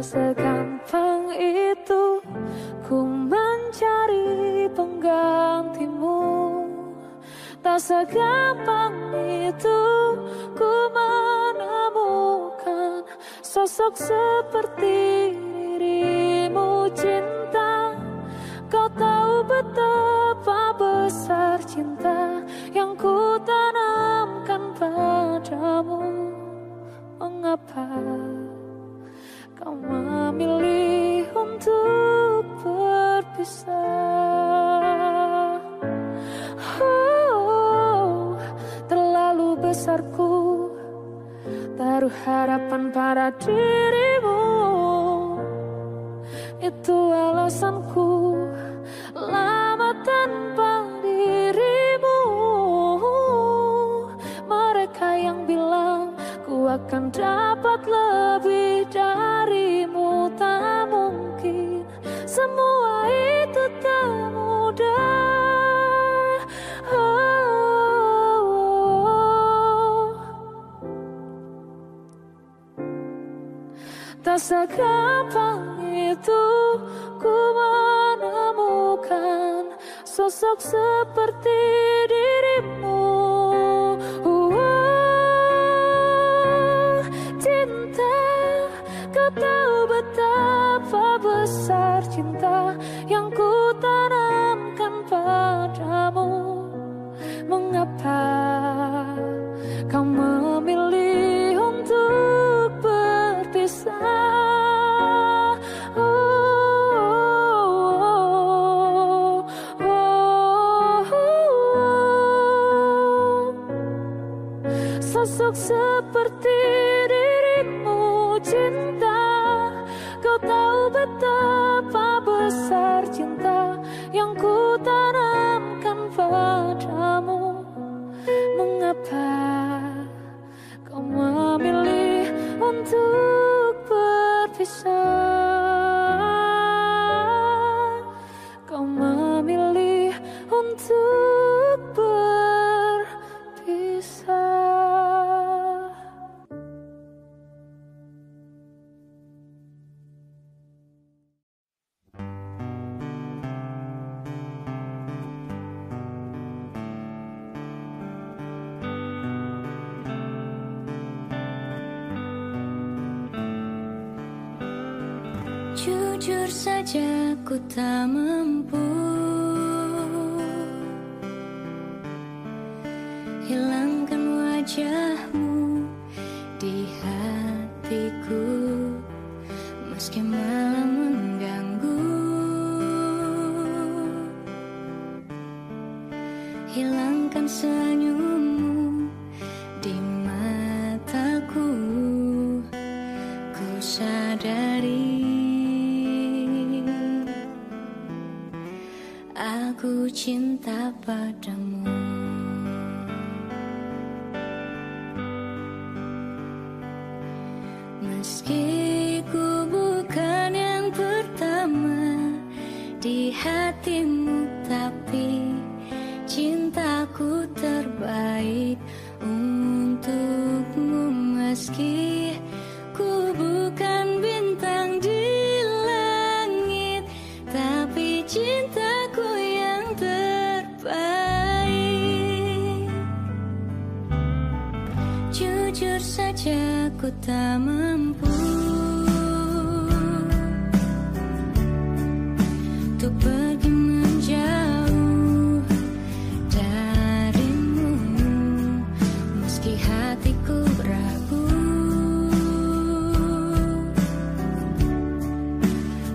Segampang itu ku mencari penggantimu. Tak segampang itu ku menemukan sosok seperti dirimu cinta. Kau tahu betapa besar cinta yang ku tanamkan padamu. Mengapa kau memilih untuk berpisah? Oh, terlalu besarku taruh harapan pada dirimu. Itu alasanku lama tanpa dirimu. Mereka yang bilang ku akan dapat lebih darimu, tak mungkin semua itu tak mudah. Oh. Tak segampang itu ku menemukan sosok seperti dirimu. Cinta, kau tahu betapa besar cinta yang ku tanamkan padamu. Mengapa kau memilih untuk berpisah? Sosok seperti dirimu cinta, kau tahu betapa besar cinta yang ku tanamkan padamu. Mengapa kau memilih untuk berpisah? Kau memilih untuk berpisah. Jujur saja ku tak mampu hilangkan wajahmu di hatiku. Meski malam mengganggu, hilangkan senyummu di mataku. Ku sadari aku cinta padamu. Meski ku bukan yang pertama di hatimu, tapi cintaku terbaik untukmu. Meski ku bukan bintang di langit, tapi cintaku yang terbaik. Jujur saja ku tak mampu untuk pergi menjauh darimu. Meski hatiku ragu,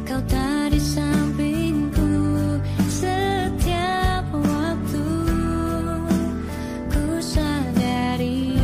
kau tak di sampingku setiap waktu. Ku sadari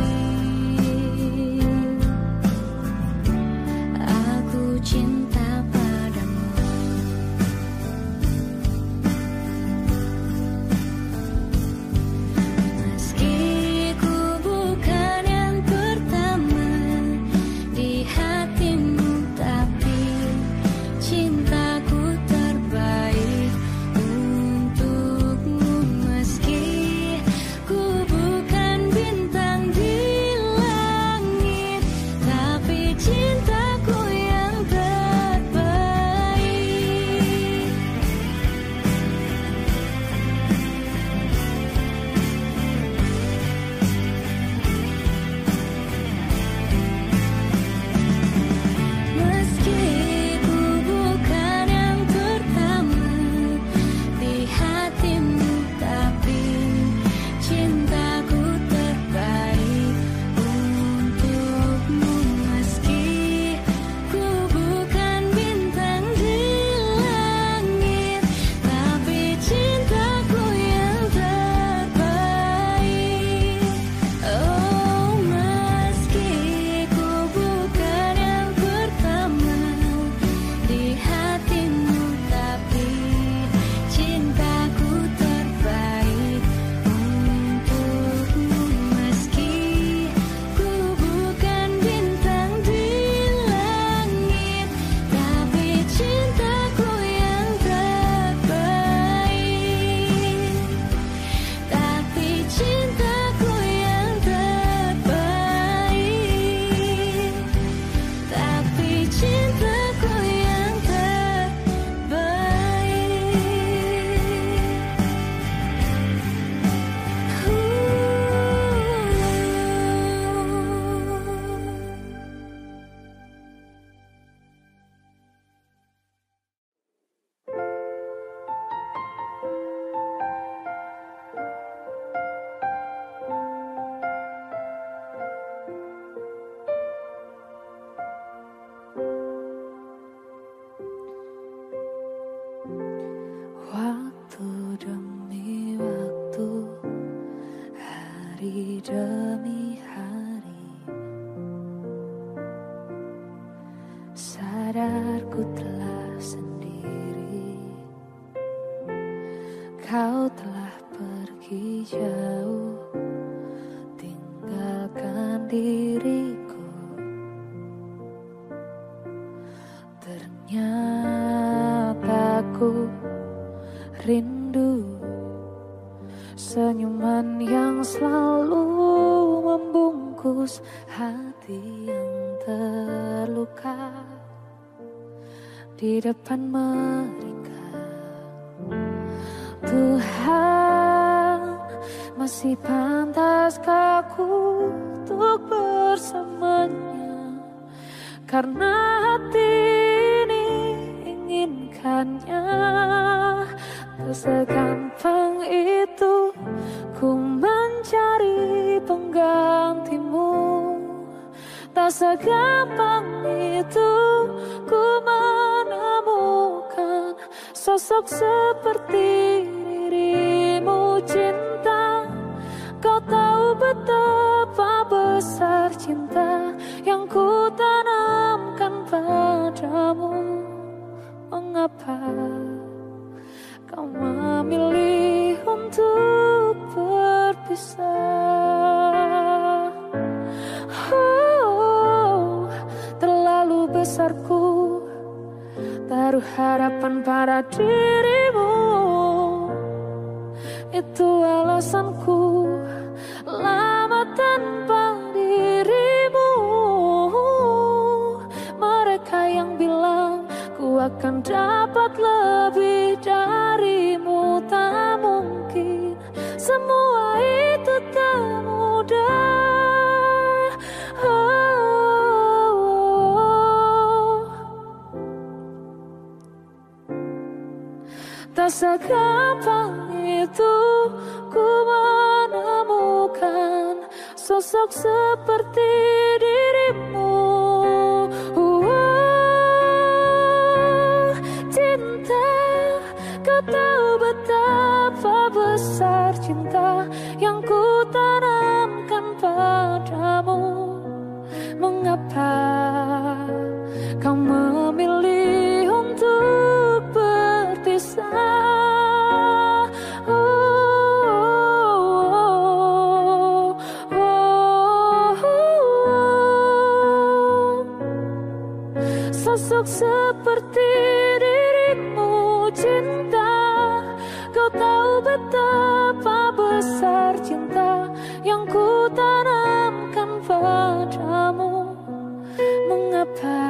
sadarku telah sendiri. Kau telah pergi jauh, tinggalkan diriku. Ternyata ku rindu senyuman yang selalu membungkus hati yang terluka di depan mereka. Tuhan, masih pantaskah ku untuk bersamanya, karena hati ini inginkannya. Segampang itu ku mencari penggantimu, tak segampang itu ku menemukan sosok seperti dirimu. Cinta, kau tahu betapa besar cinta yang ku tanamkan padamu. Mengapa kau memilih untuk berpisah? Oh, terlalu besarku taruh harapan pada dirimu. Itu alasanku lama tanpa dirimu. Mereka yang bilang ku akan dapat lebih darimu, tak mungkin semua itu tak mudah. Oh. Tak segampang itu ku menemukan sosok seperti dirimu. Tahu betapa besar cinta yang ku tanamkan padamu. Mengapa kau memilih untuk berpisah? Sosok seperti dirimu, cinta. Tahu betapa besar cinta yang ku tanamkan padamu. Mengapa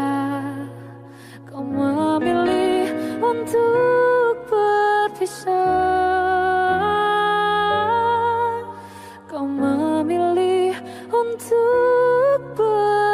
kau memilih untuk berpisah? Kau memilih untuk berpisah.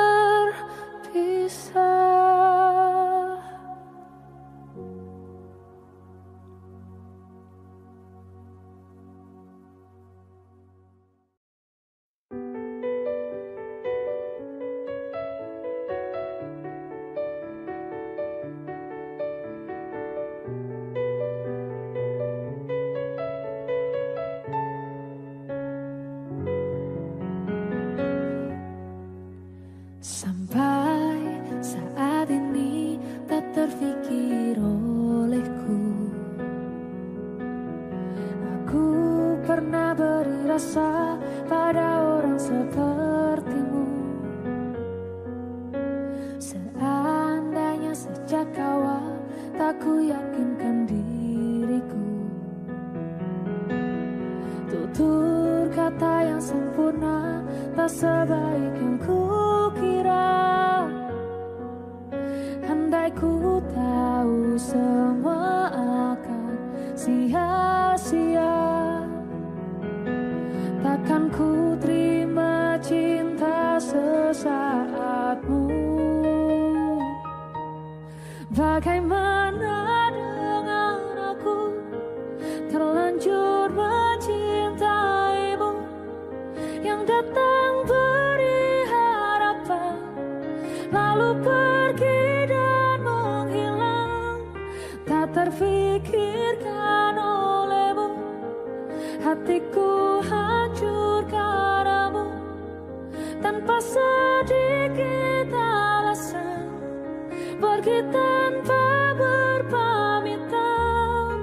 pergi tanpa berpamitan.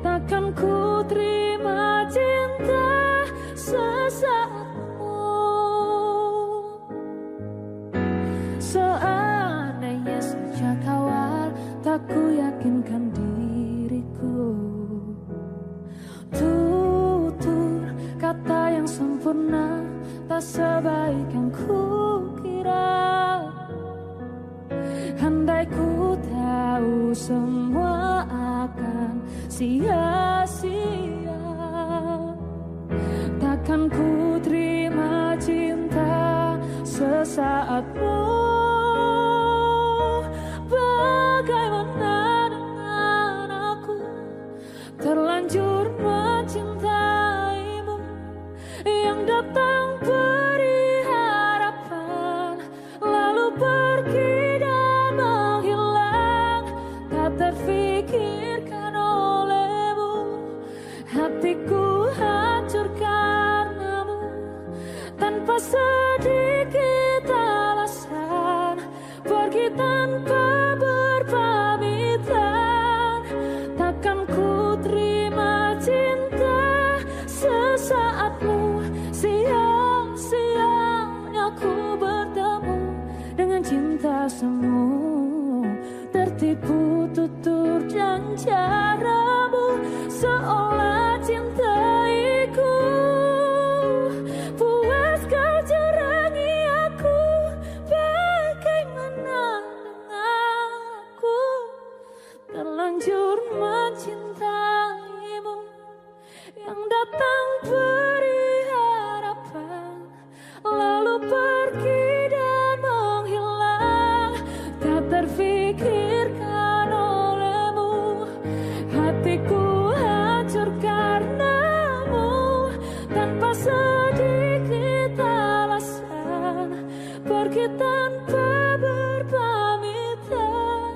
Takkan ku terima cinta sesaatmu. Seandainya sejak awal tak ku yakinkan diriku, tutur kata yang sempurna tak sebaik yang ku kira. Andai ku tahu semua akan sia-sia, takkan ku terima cinta sesaatmu. Bagaimana dengan aku terlanjur mencintaimu, yang datang beri harapan lalu pergi dan menghilang, tak terfikirkan olehmu. Hatiku hancur karenamu tanpa sedikit alasan. Pergi tanpa berpamitan, takkan ku terima cinta sesaatmu. Siang-siangnya ku bertemu dengan cinta semu, tertipu tutur dan caramu, seolah cintaiku. Puas kau curangi aku, bagaimana dengan aku terlanjur mencintaimu, yang datang beri harapan lalu pergi dan menghilang, tak terfikirkan olehmu. Hatiku hancur karenamu tanpa sedikit alasan. Pergi tanpa berpamitan,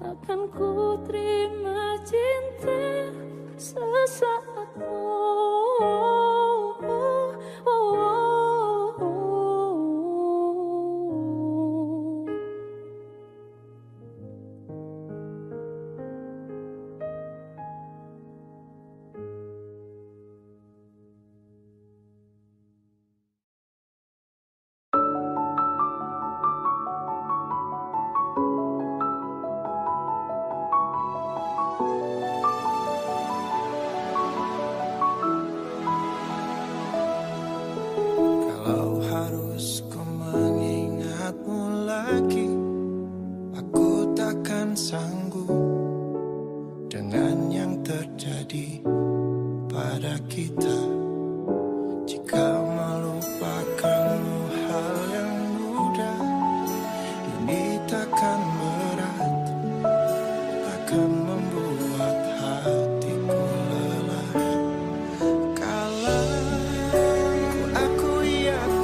takkan ku terima cinta sesaatmu. Jika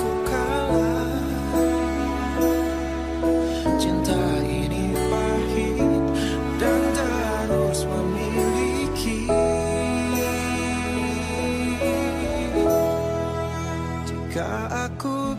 aku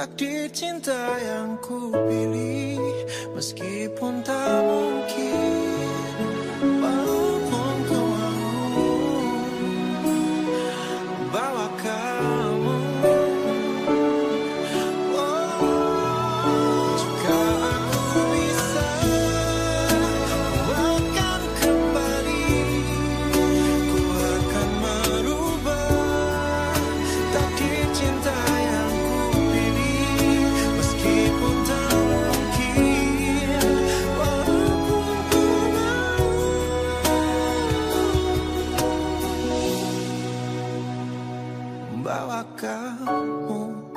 takdir cinta yang ku pilih, meskipun tak mungkin walaupun ku mau bawa kamu. Oh, jika aku bisa, aku akan kembali, ku akan merubah takdir cinta. Bawa kamu.